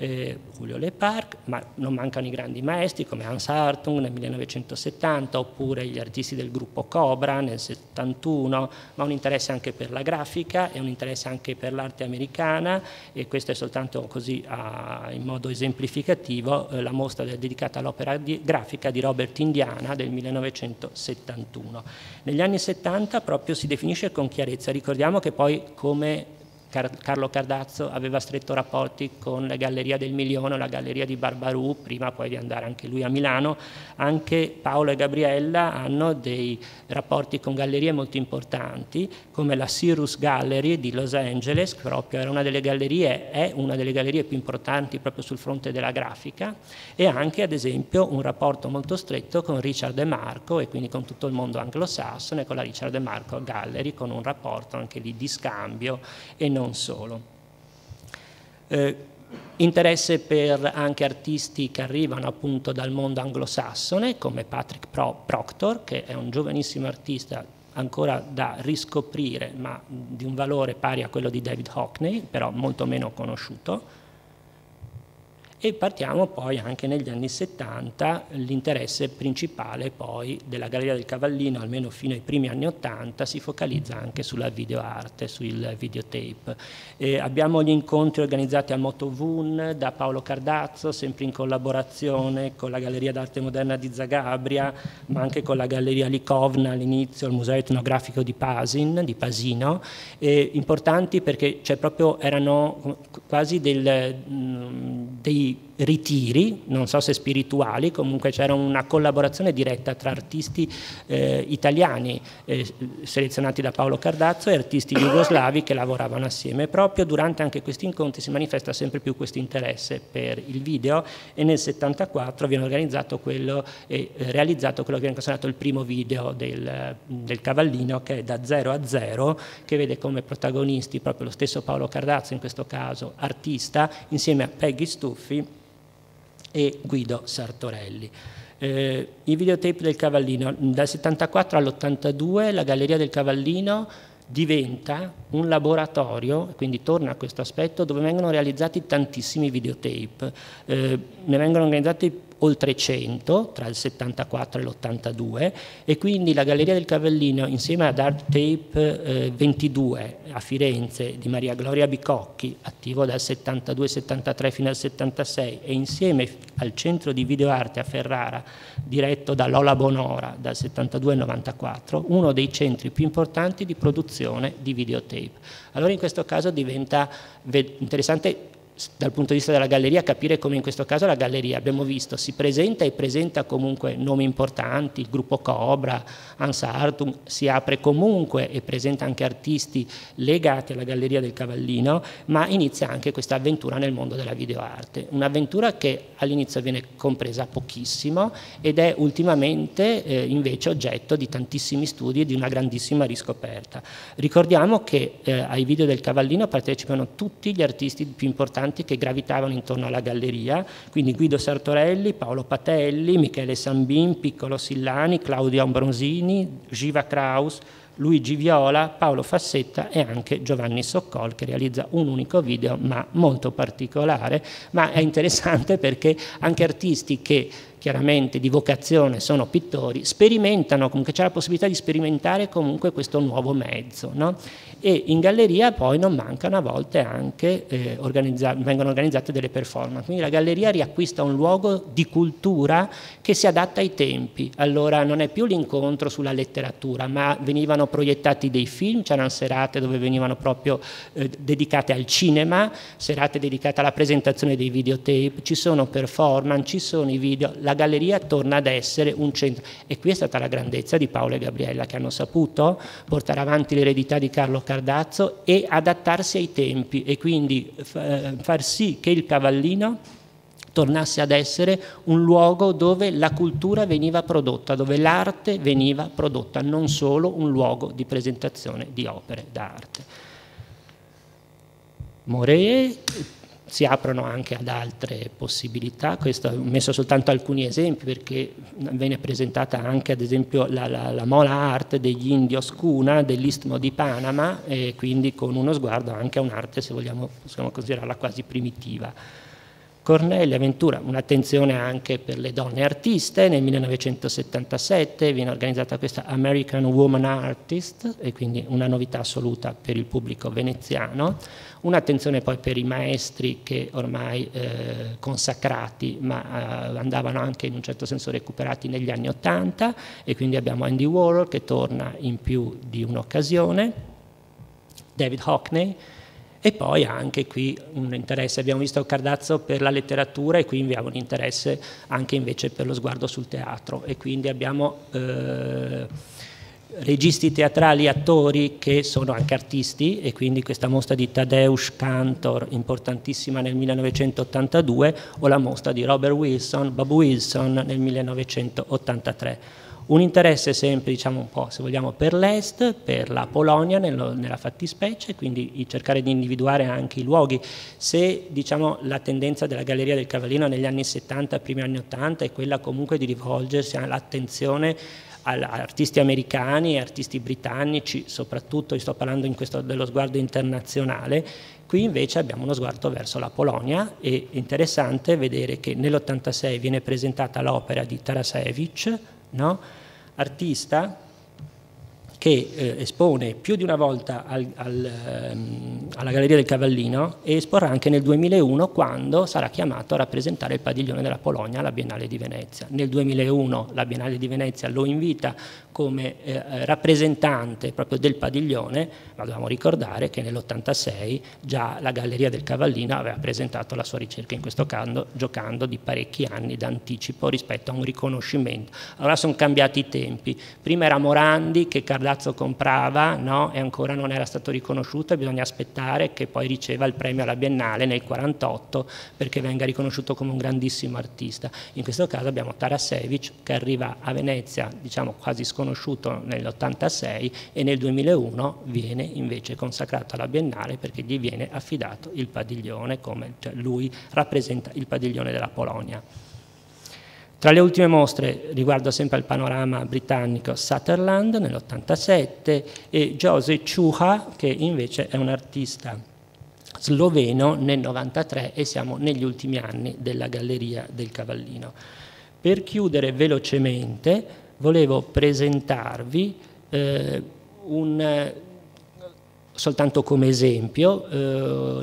Eh, Julio Le Parc, ma non mancano i grandi maestri come Hans Hartung nel millenovecentosettanta oppure gli artisti del gruppo Cobra nel settantuno, ma un interesse anche per la grafica e un interesse anche per l'arte americana e questo è soltanto così a, in modo esemplificativo eh, la mostra dedicata all'opera di, grafica di Robert Indiana del millenovecentosettantuno. Negli anni settanta proprio si definisce con chiarezza, ricordiamo che poi come Carlo Cardazzo aveva stretto rapporti con la Galleria del Milione, la Galleria di Barbaru, prima poi di andare anche lui a Milano, anche Paolo e Gabriella hanno dei rapporti con gallerie molto importanti come la Cyrus Gallery di Los Angeles, proprio era una delle gallerie, è una delle gallerie più importanti proprio sul fronte della grafica, e anche ad esempio un rapporto molto stretto con Richard De Marco e quindi con tutto il mondo anglosassone, con la Richard De Marco Gallery, con un rapporto anche lì di scambio e non solo. Eh, interesse per anche artisti che arrivano appunto dal mondo anglosassone come Patrick Pro- Proctor, che è un giovanissimo artista ancora da riscoprire ma di un valore pari a quello di David Hockney, però molto meno conosciuto. E partiamo poi anche negli anni settanta, l'interesse principale poi della Galleria del Cavallino, almeno fino ai primi anni ottanta, si focalizza anche sulla videoarte, sul videotape. E abbiamo gli incontri organizzati a Motovun da Paolo Cardazzo, sempre in collaborazione con la Galleria d'Arte Moderna di Zagabria, ma anche con la Galleria Likovna all'inizio, il Museo Etnografico di Pasin, di Pasino, e importanti perché cioè, proprio erano quasi del, dei ritiri, non so se spirituali, comunque c'era una collaborazione diretta tra artisti eh, italiani eh, selezionati da Paolo Cardazzo e artisti jugoslavi che lavoravano assieme. Proprio durante anche questi incontri si manifesta sempre più questo interesse per il video e nel settantaquattro viene organizzato quello e eh, realizzato quello che viene considerato il primo video del, del Cavallino, che è Da zero a zero, che vede come protagonisti proprio lo stesso Paolo Cardazzo, in questo caso artista, insieme a Peggy Stuffi e Guido Sartorelli. Eh, I videotape del Cavallino, dal settantaquattro all'ottantadue la Galleria del Cavallino diventa un laboratorio, quindi torna a questo aspetto, dove vengono realizzati tantissimi videotape, eh, ne vengono organizzati oltre cento tra il settantaquattro e l'ottantadue, e quindi la Galleria del Cavallino, insieme ad Art Tape eh, ventidue a Firenze di Maria Gloria Bicocchi, attivo dal settantadue settantatré fino al settantasei, e insieme al Centro di Videoarte a Ferrara, diretto da Lola Bonora dal settantadue al novantaquattro, uno dei centri più importanti di produzione di videotape. Allora in questo caso diventa interessante dal punto di vista della galleria capire come in questo caso la galleria, abbiamo visto, si presenta e presenta comunque nomi importanti, il gruppo Cobra, Ansa Artum, si apre comunque e presenta anche artisti legati alla Galleria del Cavallino, ma inizia anche questa avventura nel mondo della videoarte, un'avventura che all'inizio viene compresa pochissimo ed è ultimamente eh, invece oggetto di tantissimi studi e di una grandissima riscoperta. Ricordiamo che eh, ai video del Cavallino partecipano tutti gli artisti più importanti che gravitavano intorno alla galleria, quindi Guido Sartorelli, Paolo Patelli, Michele Sambin, Piccolo Sillani, Claudia Ambrosini, Giva Kraus, Luigi Viola, Paolo Fassetta e anche Giovanni Soccol, che realizza un unico video ma molto particolare, ma è interessante perché anche artisti che chiaramente di vocazione sono pittori sperimentano, comunque c'è la possibilità di sperimentare comunque questo nuovo mezzo, no? E in galleria poi non mancano a volte anche eh, organizza vengono organizzate delle performance, quindi la galleria riacquista un luogo di cultura che si adatta ai tempi. Allora non è più l'incontro sulla letteratura, ma venivano proiettati dei film, c'erano serate dove venivano proprio eh, dedicate al cinema, serate dedicate alla presentazione dei videotape, ci sono performance, ci sono i video. La galleria torna ad essere un centro, e qui è stata la grandezza di Paolo e Gabriella, che hanno saputo portare avanti l'eredità di Carlo Cardazzo e adattarsi ai tempi, e quindi far sì che il Cavallino tornasse ad essere un luogo dove la cultura veniva prodotta, dove l'arte veniva prodotta, non solo un luogo di presentazione di opere d'arte. Moree. Si aprono anche ad altre possibilità, questo ho messo soltanto alcuni esempi perché viene presentata anche ad esempio la, la, la Mola Art degli Indios Cuna dell'Istmo di Panama, e quindi con uno sguardo anche a un'arte, se vogliamo, possiamo considerarla quasi primitiva. Cornelia Ventura, un'attenzione anche per le donne artiste, nel millenovecentosettantasette viene organizzata questa American Woman Artist, e quindi una novità assoluta per il pubblico veneziano. Un'attenzione poi per i maestri che ormai eh, consacrati, ma eh, andavano anche in un certo senso recuperati negli anni Ottanta, e quindi abbiamo Andy Warhol che torna in più di un'occasione, David Hockney, e poi anche qui un interesse, abbiamo visto Cardazzo per la letteratura e qui abbiamo un interesse anche invece per lo sguardo sul teatro, e quindi abbiamo eh, registi teatrali, attori che sono anche artisti, e quindi questa mostra di Tadeusz Kantor importantissima nel millenovecentottantadue, o la mostra di Robert Wilson, Bob Wilson nel millenovecentottantatré. Un interesse sempre, diciamo un po', se vogliamo, per l'est, per la Polonia nello, nella fattispecie, quindi cercare di individuare anche i luoghi. Se diciamo la tendenza della Galleria del Cavallino negli anni settanta, primi anni ottanta, è quella comunque di rivolgersi all'attenzione artisti americani e artisti britannici, soprattutto sto parlando in questo dello sguardo internazionale, qui invece abbiamo uno sguardo verso la Polonia, e interessante vedere che nell'ottantasei viene presentata l'opera di Tarasiewicz, no? Artista che eh, espone più di una volta al, al, ehm, alla Galleria del Cavallino e esporrà anche nel duemilauno, quando sarà chiamato a rappresentare il padiglione della Polonia alla Biennale di Venezia. Nel duemilauno la Biennale di Venezia lo invita come eh, rappresentante proprio del padiglione, ma dobbiamo ricordare che nell'ottantasei già la Galleria del Cavallino aveva presentato la sua ricerca, in questo caso giocando di parecchi anni d'anticipo rispetto a un riconoscimento. Allora sono cambiati i tempi, prima era Morandi che Cardazzo comprava, no? E ancora non era stato riconosciuto, e bisogna aspettare che poi riceva il premio alla Biennale nel quarantotto perché venga riconosciuto come un grandissimo artista. In questo caso abbiamo Tarasevic che arriva a Venezia, diciamo quasi sconosciuto, nell'ottantasei, e nel duemilauno viene invece consacrato alla Biennale perché gli viene affidato il padiglione, come, cioè lui rappresenta il padiglione della Polonia. Tra le ultime mostre, riguardo sempre al panorama britannico, Sutherland nell'ottantasette e Jose Čuha, che invece è un artista sloveno, nel novantatré, e siamo negli ultimi anni della Galleria del Cavallino. Per chiudere velocemente volevo presentarvi eh, un... soltanto come esempio, eh,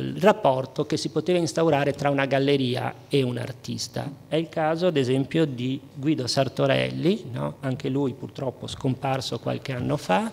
il rapporto che si poteva instaurare tra una galleria e un artista. È il caso, ad esempio, di Guido Sartorelli, no? Anche lui purtroppo scomparso qualche anno fa,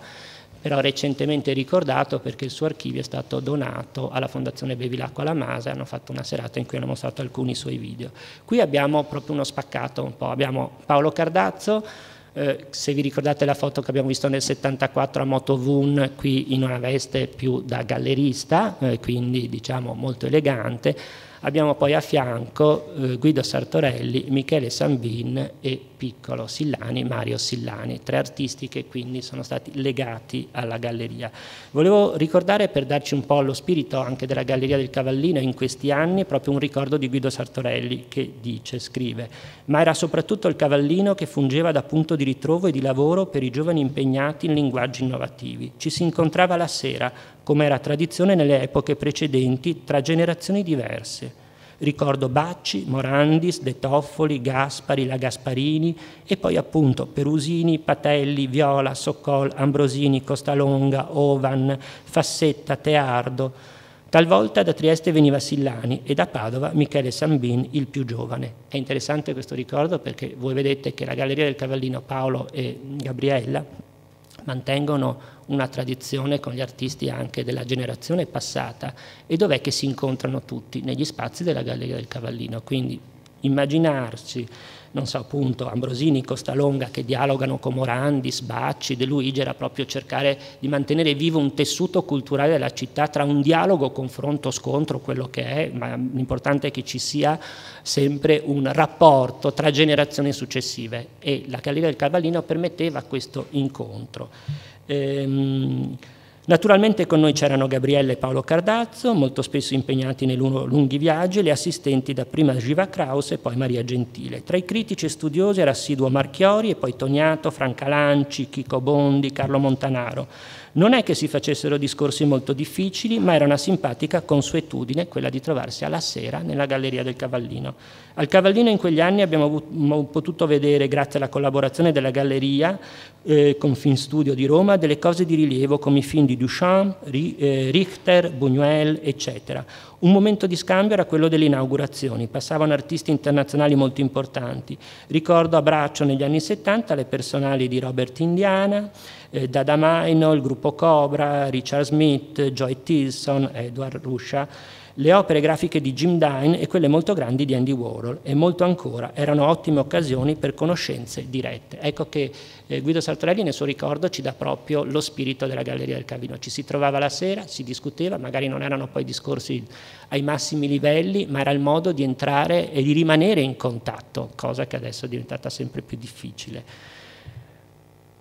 però recentemente ricordato perché il suo archivio è stato donato alla Fondazione Bevilacqua alla Masa, hanno fatto una serata in cui hanno mostrato alcuni suoi video. Qui abbiamo proprio uno spaccato un po', abbiamo Paolo Cardazzo, Eh, se vi ricordate la foto che abbiamo visto nel settantaquattro a Motovun, qui in una veste più da gallerista, eh, quindi diciamo molto elegante. Abbiamo poi a fianco eh, Guido Sartorelli, Michele Sambin e Piccolo Sillani, Mario Sillani, tre artisti che quindi sono stati legati alla galleria. Volevo ricordare, per darci un po' lo spirito anche della Galleria del Cavallino in questi anni, proprio un ricordo di Guido Sartorelli che dice, scrive: ma era soprattutto il Cavallino che fungeva da punto di ritrovo e di lavoro per i giovani impegnati in linguaggi innovativi. Ci si incontrava la sera, come era tradizione nelle epoche precedenti, tra generazioni diverse. Ricordo Bacci, Morandis, De Toffoli, Gaspari, la Gasparini e poi appunto Perusini, Patelli, Viola, Soccol, Ambrosini, Costalonga, Ovan, Fassetta, Teardo. Talvolta da Trieste veniva Sillani e da Padova Michele Sambin, il più giovane. È interessante questo ricordo perché voi vedete che la Galleria del Cavallino, Paolo e Gabriella mantengono una tradizione con gli artisti anche della generazione passata. E dov'è che si incontrano tutti? Negli spazi della Galleria del Cavallino. Quindi immaginarci, non so, appunto Ambrosini, Costalonga che dialogano con Morandis, Bacci, De Luigi, era proprio cercare di mantenere vivo un tessuto culturale della città tra un dialogo, confronto, scontro, quello che è, ma l'importante è che ci sia sempre un rapporto tra generazioni successive, e la Galleria del Cavallino permetteva questo incontro. Ehm, Naturalmente con noi c'erano Gabriella e Paolo Cardazzo, molto spesso impegnati nei loro lunghi viaggi, le assistenti dapprima Giva Kraus e poi Maria Gentile. Tra i critici e studiosi era assiduo Marchiori e poi Toniato, Franca Lanci, Chico Bondi, Carlo Montanaro. Non è che si facessero discorsi molto difficili, ma era una simpatica consuetudine quella di trovarsi alla sera nella Galleria del Cavallino. Al Cavallino in quegli anni abbiamo potuto vedere, grazie alla collaborazione della Galleria eh, con Finstudio di Roma, delle cose di rilievo come i film di Duchamp, Richter, Buñuel, eccetera. Un momento di scambio era quello delle inaugurazioni, passavano artisti internazionali molto importanti. Ricordo a braccio negli anni settanta le personali di Robert Indiana, eh, Dada Maino, il gruppo Cobra, Richard Smith, Joy Tilson, Edward Ruscia, le opere grafiche di Jim Dine e quelle molto grandi di Andy Warhol e molto ancora. Erano ottime occasioni per conoscenze dirette. Ecco che eh, Guido Sartorelli nel suo ricordo ci dà proprio lo spirito della Galleria del Cavallino. Ci si trovava la sera, si discuteva, magari non erano poi discorsi ai massimi livelli, ma era il modo di entrare e di rimanere in contatto, cosa che adesso è diventata sempre più difficile.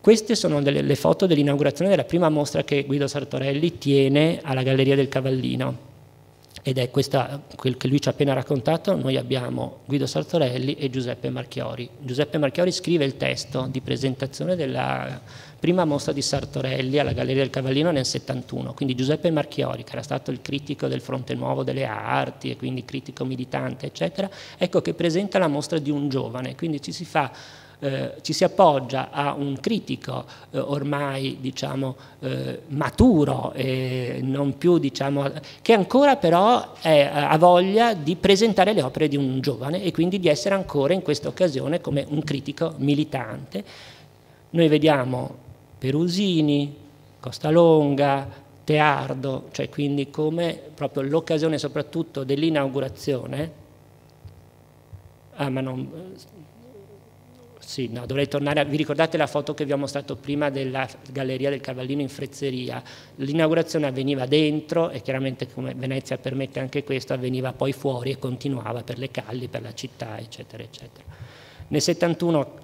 Queste sono delle, le foto dell'inaugurazione della prima mostra che Guido Sartorelli tiene alla Galleria del Cavallino. Ed è questa, quel che lui ci ha appena raccontato. Noi abbiamo Guido Sartorelli e Giuseppe Marchiori. Giuseppe Marchiori scrive il testo di presentazione della prima mostra di Sartorelli alla Galleria del Cavallino nel settantuno, quindi Giuseppe Marchiori, che era stato il critico del Fronte Nuovo delle Arti e quindi critico militante, eccetera, ecco che presenta la mostra di un giovane, quindi ci si fa eh, ci si appoggia a un critico eh, ormai diciamo eh, maturo e non più diciamo che ancora però è, ha voglia di presentare le opere di un giovane e quindi di essere ancora in questa occasione come un critico militante. Noi vediamo Perusini, Costalonga, Teardo, cioè quindi come proprio l'occasione soprattutto dell'inaugurazione. Ah, ma non... Sì, no, dovrei tornare a... Vi ricordate la foto che vi ho mostrato prima della Galleria del Cavallino in Frezzeria? L'inaugurazione avveniva dentro e chiaramente, come Venezia permette anche questo, avveniva poi fuori e continuava per le calli, per la città, eccetera, eccetera. Nel settantuno...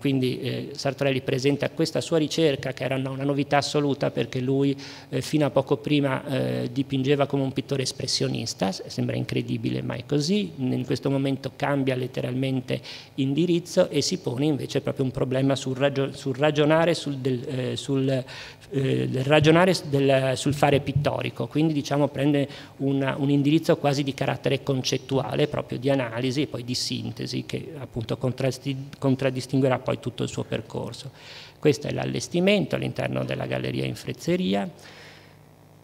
Quindi eh, Sartorelli presenta questa sua ricerca, che era una, una novità assoluta, perché lui eh, fino a poco prima eh, dipingeva come un pittore espressionista, sembra incredibile ma è così. In questo momento cambia letteralmente indirizzo e si pone invece proprio un problema sul, ragio sul ragionare, sul, del, eh, sul, eh, del ragionare del, sul fare pittorico, quindi diciamo prende una, un indirizzo quasi di carattere concettuale, proprio di analisi e poi di sintesi, che appunto contraddistingue poi tutto il suo percorso. Questo è l'allestimento all'interno della Galleria in Frezzeria.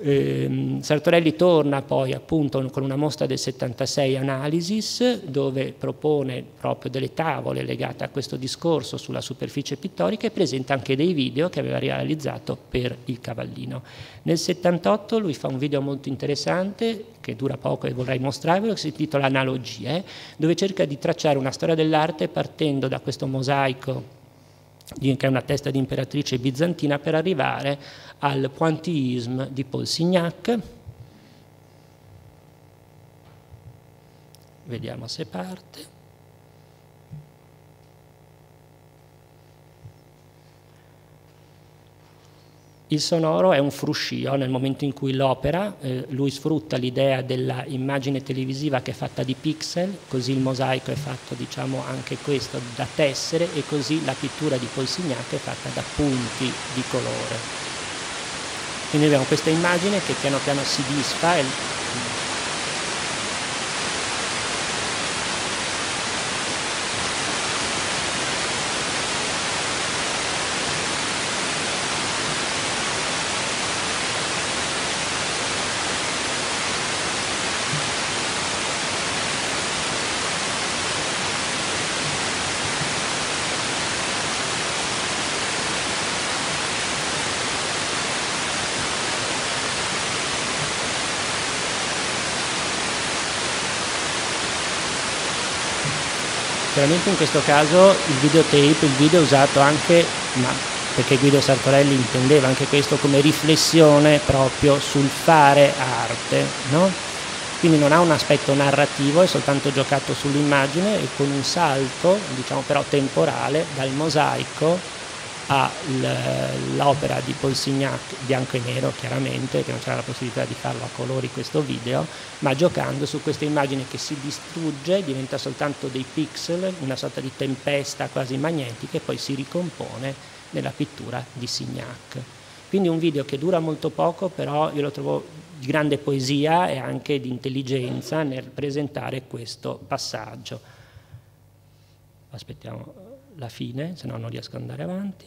Eh, Sartorelli torna poi appunto con una mostra del settantasei, Analysis, dove propone proprio delle tavole legate a questo discorso sulla superficie pittorica e presenta anche dei video che aveva realizzato per il Cavallino. Nel settantotto lui fa un video molto interessante che dura poco e vorrei mostrarvelo, che si intitola Analogie, dove cerca di tracciare una storia dell'arte partendo da questo mosaico che è una testa di imperatrice bizantina, per arrivare al pointillismo di Paul Signac. Vediamo se parte. Il sonoro è un fruscio nel momento in cui l'opera, eh, lui sfrutta l'idea dell'immagine televisiva che è fatta di pixel, così il mosaico è fatto, diciamo, anche questo da tessere, e così la pittura di Paul Signac è fatta da punti di colore. Quindi abbiamo questa immagine che piano piano si disfa e in questo caso il videotape, il video è usato anche, ma perché Guido Sartorelli intendeva anche questo come riflessione proprio sul fare arte, no? Quindi non ha un aspetto narrativo, è soltanto giocato sull'immagine e con un salto, diciamo però temporale, dal mosaico all'opera di Paul Signac, bianco e nero chiaramente, che non c'era la possibilità di farlo a colori questo video, ma giocando su questa immagine che si distrugge, diventa soltanto dei pixel, una sorta di tempesta quasi magnetica, e poi si ricompone nella pittura di Signac. Quindi un video che dura molto poco, però io lo trovo di grande poesia e anche di intelligenza nel presentare questo passaggio. Aspettiamo la fine, se no non riesco ad andare avanti.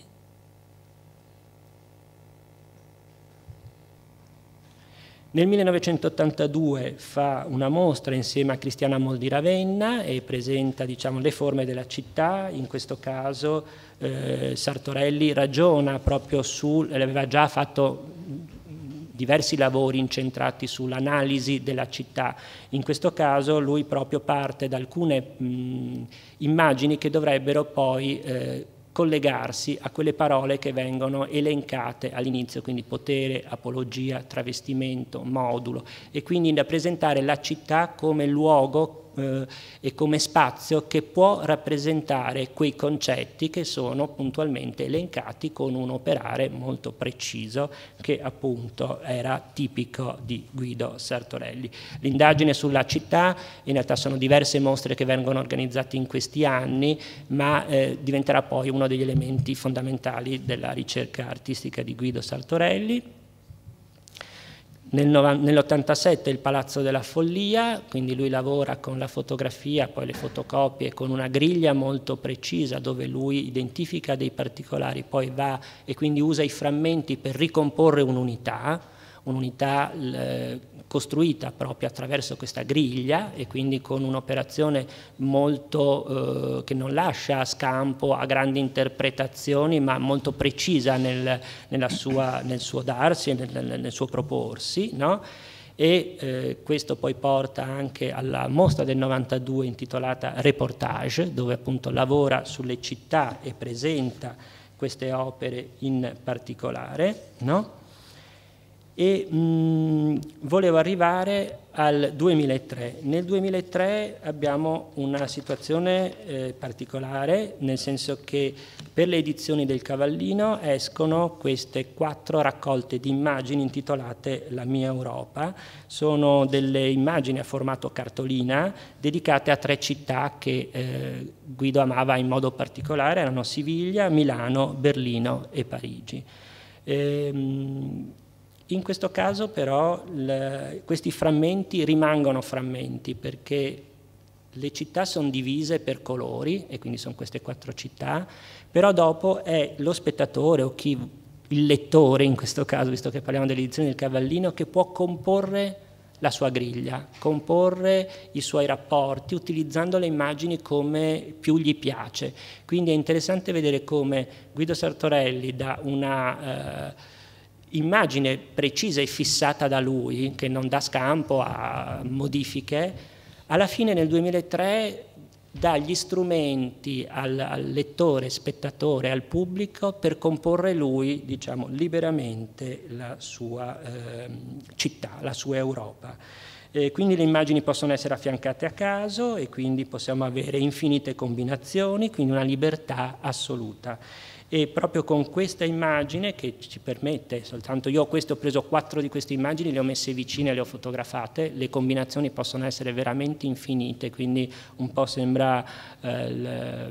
Nel millenovecentottantadue fa una mostra insieme a Cristiana Moll di Ravenna e presenta, diciamo, le forme della città. In questo caso eh, Sartorelli ragiona proprio su, aveva già fatto diversi lavori incentrati sull'analisi della città. In questo caso lui proprio parte da alcune mh, immagini che dovrebbero poi eh, collegarsi a quelle parole che vengono elencate all'inizio, quindi potere, apologia, travestimento, modulo, e quindi da presentare la città come luogo eh, e come spazio che può rappresentare quei concetti che sono puntualmente elencati con un operare molto preciso che appunto era tipico di Guido Sartorelli. L'indagine sulla città, in realtà sono diverse mostre che vengono organizzate in questi anni, ma eh, diventerà poi un uno degli elementi fondamentali della ricerca artistica di Guido Sartorelli. Nell'ottantasette il Palazzo della Follia, quindi lui lavora con la fotografia, poi le fotocopie, con una griglia molto precisa dove lui identifica dei particolari, poi va e quindi usa i frammenti per ricomporre un'unità, un'unità eh, costruita proprio attraverso questa griglia e quindi con un'operazione molto eh, che non lascia scampo a grandi interpretazioni, ma molto precisa nel, nella sua, nel suo darsi e nel, nel suo proporsi, no? E eh, questo poi porta anche alla mostra del novantadue intitolata Reportage, dove appunto lavora sulle città e presenta queste opere in particolare, no? E mh, volevo arrivare al duemilatré. Nel duemilatré abbiamo una situazione eh, particolare, nel senso che per le edizioni del Cavallino escono queste quattro raccolte di immagini intitolate La mia Europa. Sono delle immagini a formato cartolina dedicate a tre città che eh, Guido amava in modo particolare, erano Siviglia, Milano, Berlino e Parigi. E, mh, in questo caso però le, questi frammenti rimangono frammenti perché le città sono divise per colori e quindi sono queste quattro città, però dopo è lo spettatore o chi, il lettore in questo caso, visto che parliamo dell'edizione del Cavallino, che può comporre la sua griglia, comporre i suoi rapporti utilizzando le immagini come più gli piace. Quindi è interessante vedere come Guido Sartorelli da una... Eh, immagine precisa e fissata da lui, che non dà scampo a modifiche, alla fine nel duemilatré dà gli strumenti al, al lettore, spettatore, al pubblico per comporre lui, diciamo, liberamente la sua eh, città, la sua Europa. E quindi le immagini possono essere affiancate a caso e quindi possiamo avere infinite combinazioni, quindi una libertà assoluta. E proprio con questa immagine che ci permette, soltanto io queste, ho preso quattro di queste immagini, le ho messe vicine, le ho fotografate, le combinazioni possono essere veramente infinite, quindi un po' sembra eh, la,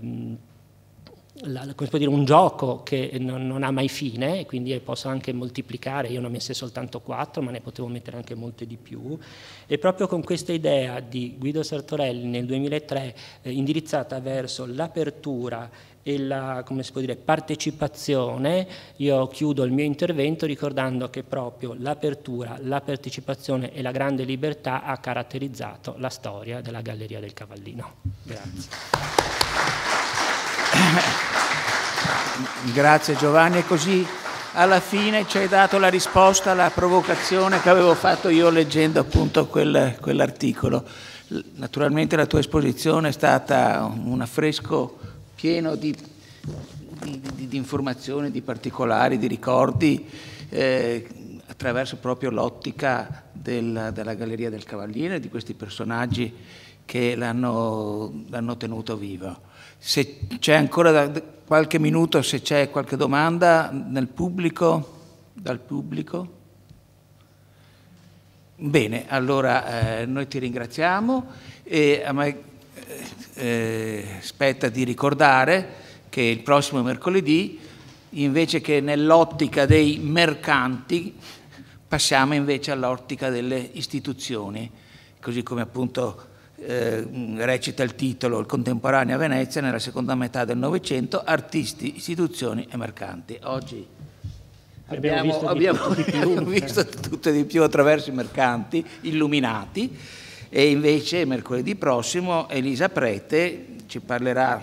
la, come si può dire, un gioco che non, non ha mai fine, quindi posso anche moltiplicare, io ne ho messe soltanto quattro, ma ne potevo mettere anche molte di più. E proprio con questa idea di Guido Sartorelli nel duemilatré, eh, indirizzata verso l'apertura e la, come si può dire, partecipazione, io chiudo il mio intervento ricordando che proprio l'apertura, la partecipazione e la grande libertà ha caratterizzato la storia della Galleria del Cavallino. Grazie. Grazie Giovanni, e così alla fine ci hai dato la risposta alla provocazione che avevo fatto io leggendo appunto quel, quell'articolo. Naturalmente la tua esposizione è stata un affresco pieno di, di, di, di informazioni, di particolari, di ricordi, eh, attraverso proprio l'ottica della, della Galleria del Cavallino e di questi personaggi che l'hanno tenuto vivo. Se c'è ancora da, qualche minuto, se c'è qualche domanda nel pubblico, dal pubblico. Bene, allora eh, noi ti ringraziamo e a me Eh, spetta di ricordare che il prossimo mercoledì, invece che nell'ottica dei mercanti, passiamo invece all'ottica delle istituzioni, così come appunto eh, recita il titolo Il contemporaneo a Venezia nella seconda metà del Novecento, artisti, istituzioni e mercanti. Oggi abbiamo, abbiamo visto, abbiamo, di più, abbiamo visto tutto di più attraverso i mercanti illuminati. E invece mercoledì prossimo Elisa Prete ci parlerà,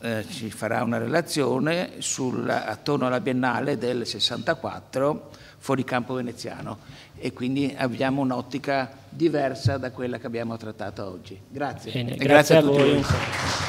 eh, ci farà una relazione sul, attorno alla Biennale del sessantaquattro fuoricampo veneziano, e quindi abbiamo un'ottica diversa da quella che abbiamo trattato oggi. Grazie. Bene, grazie, grazie a, a tutti voi.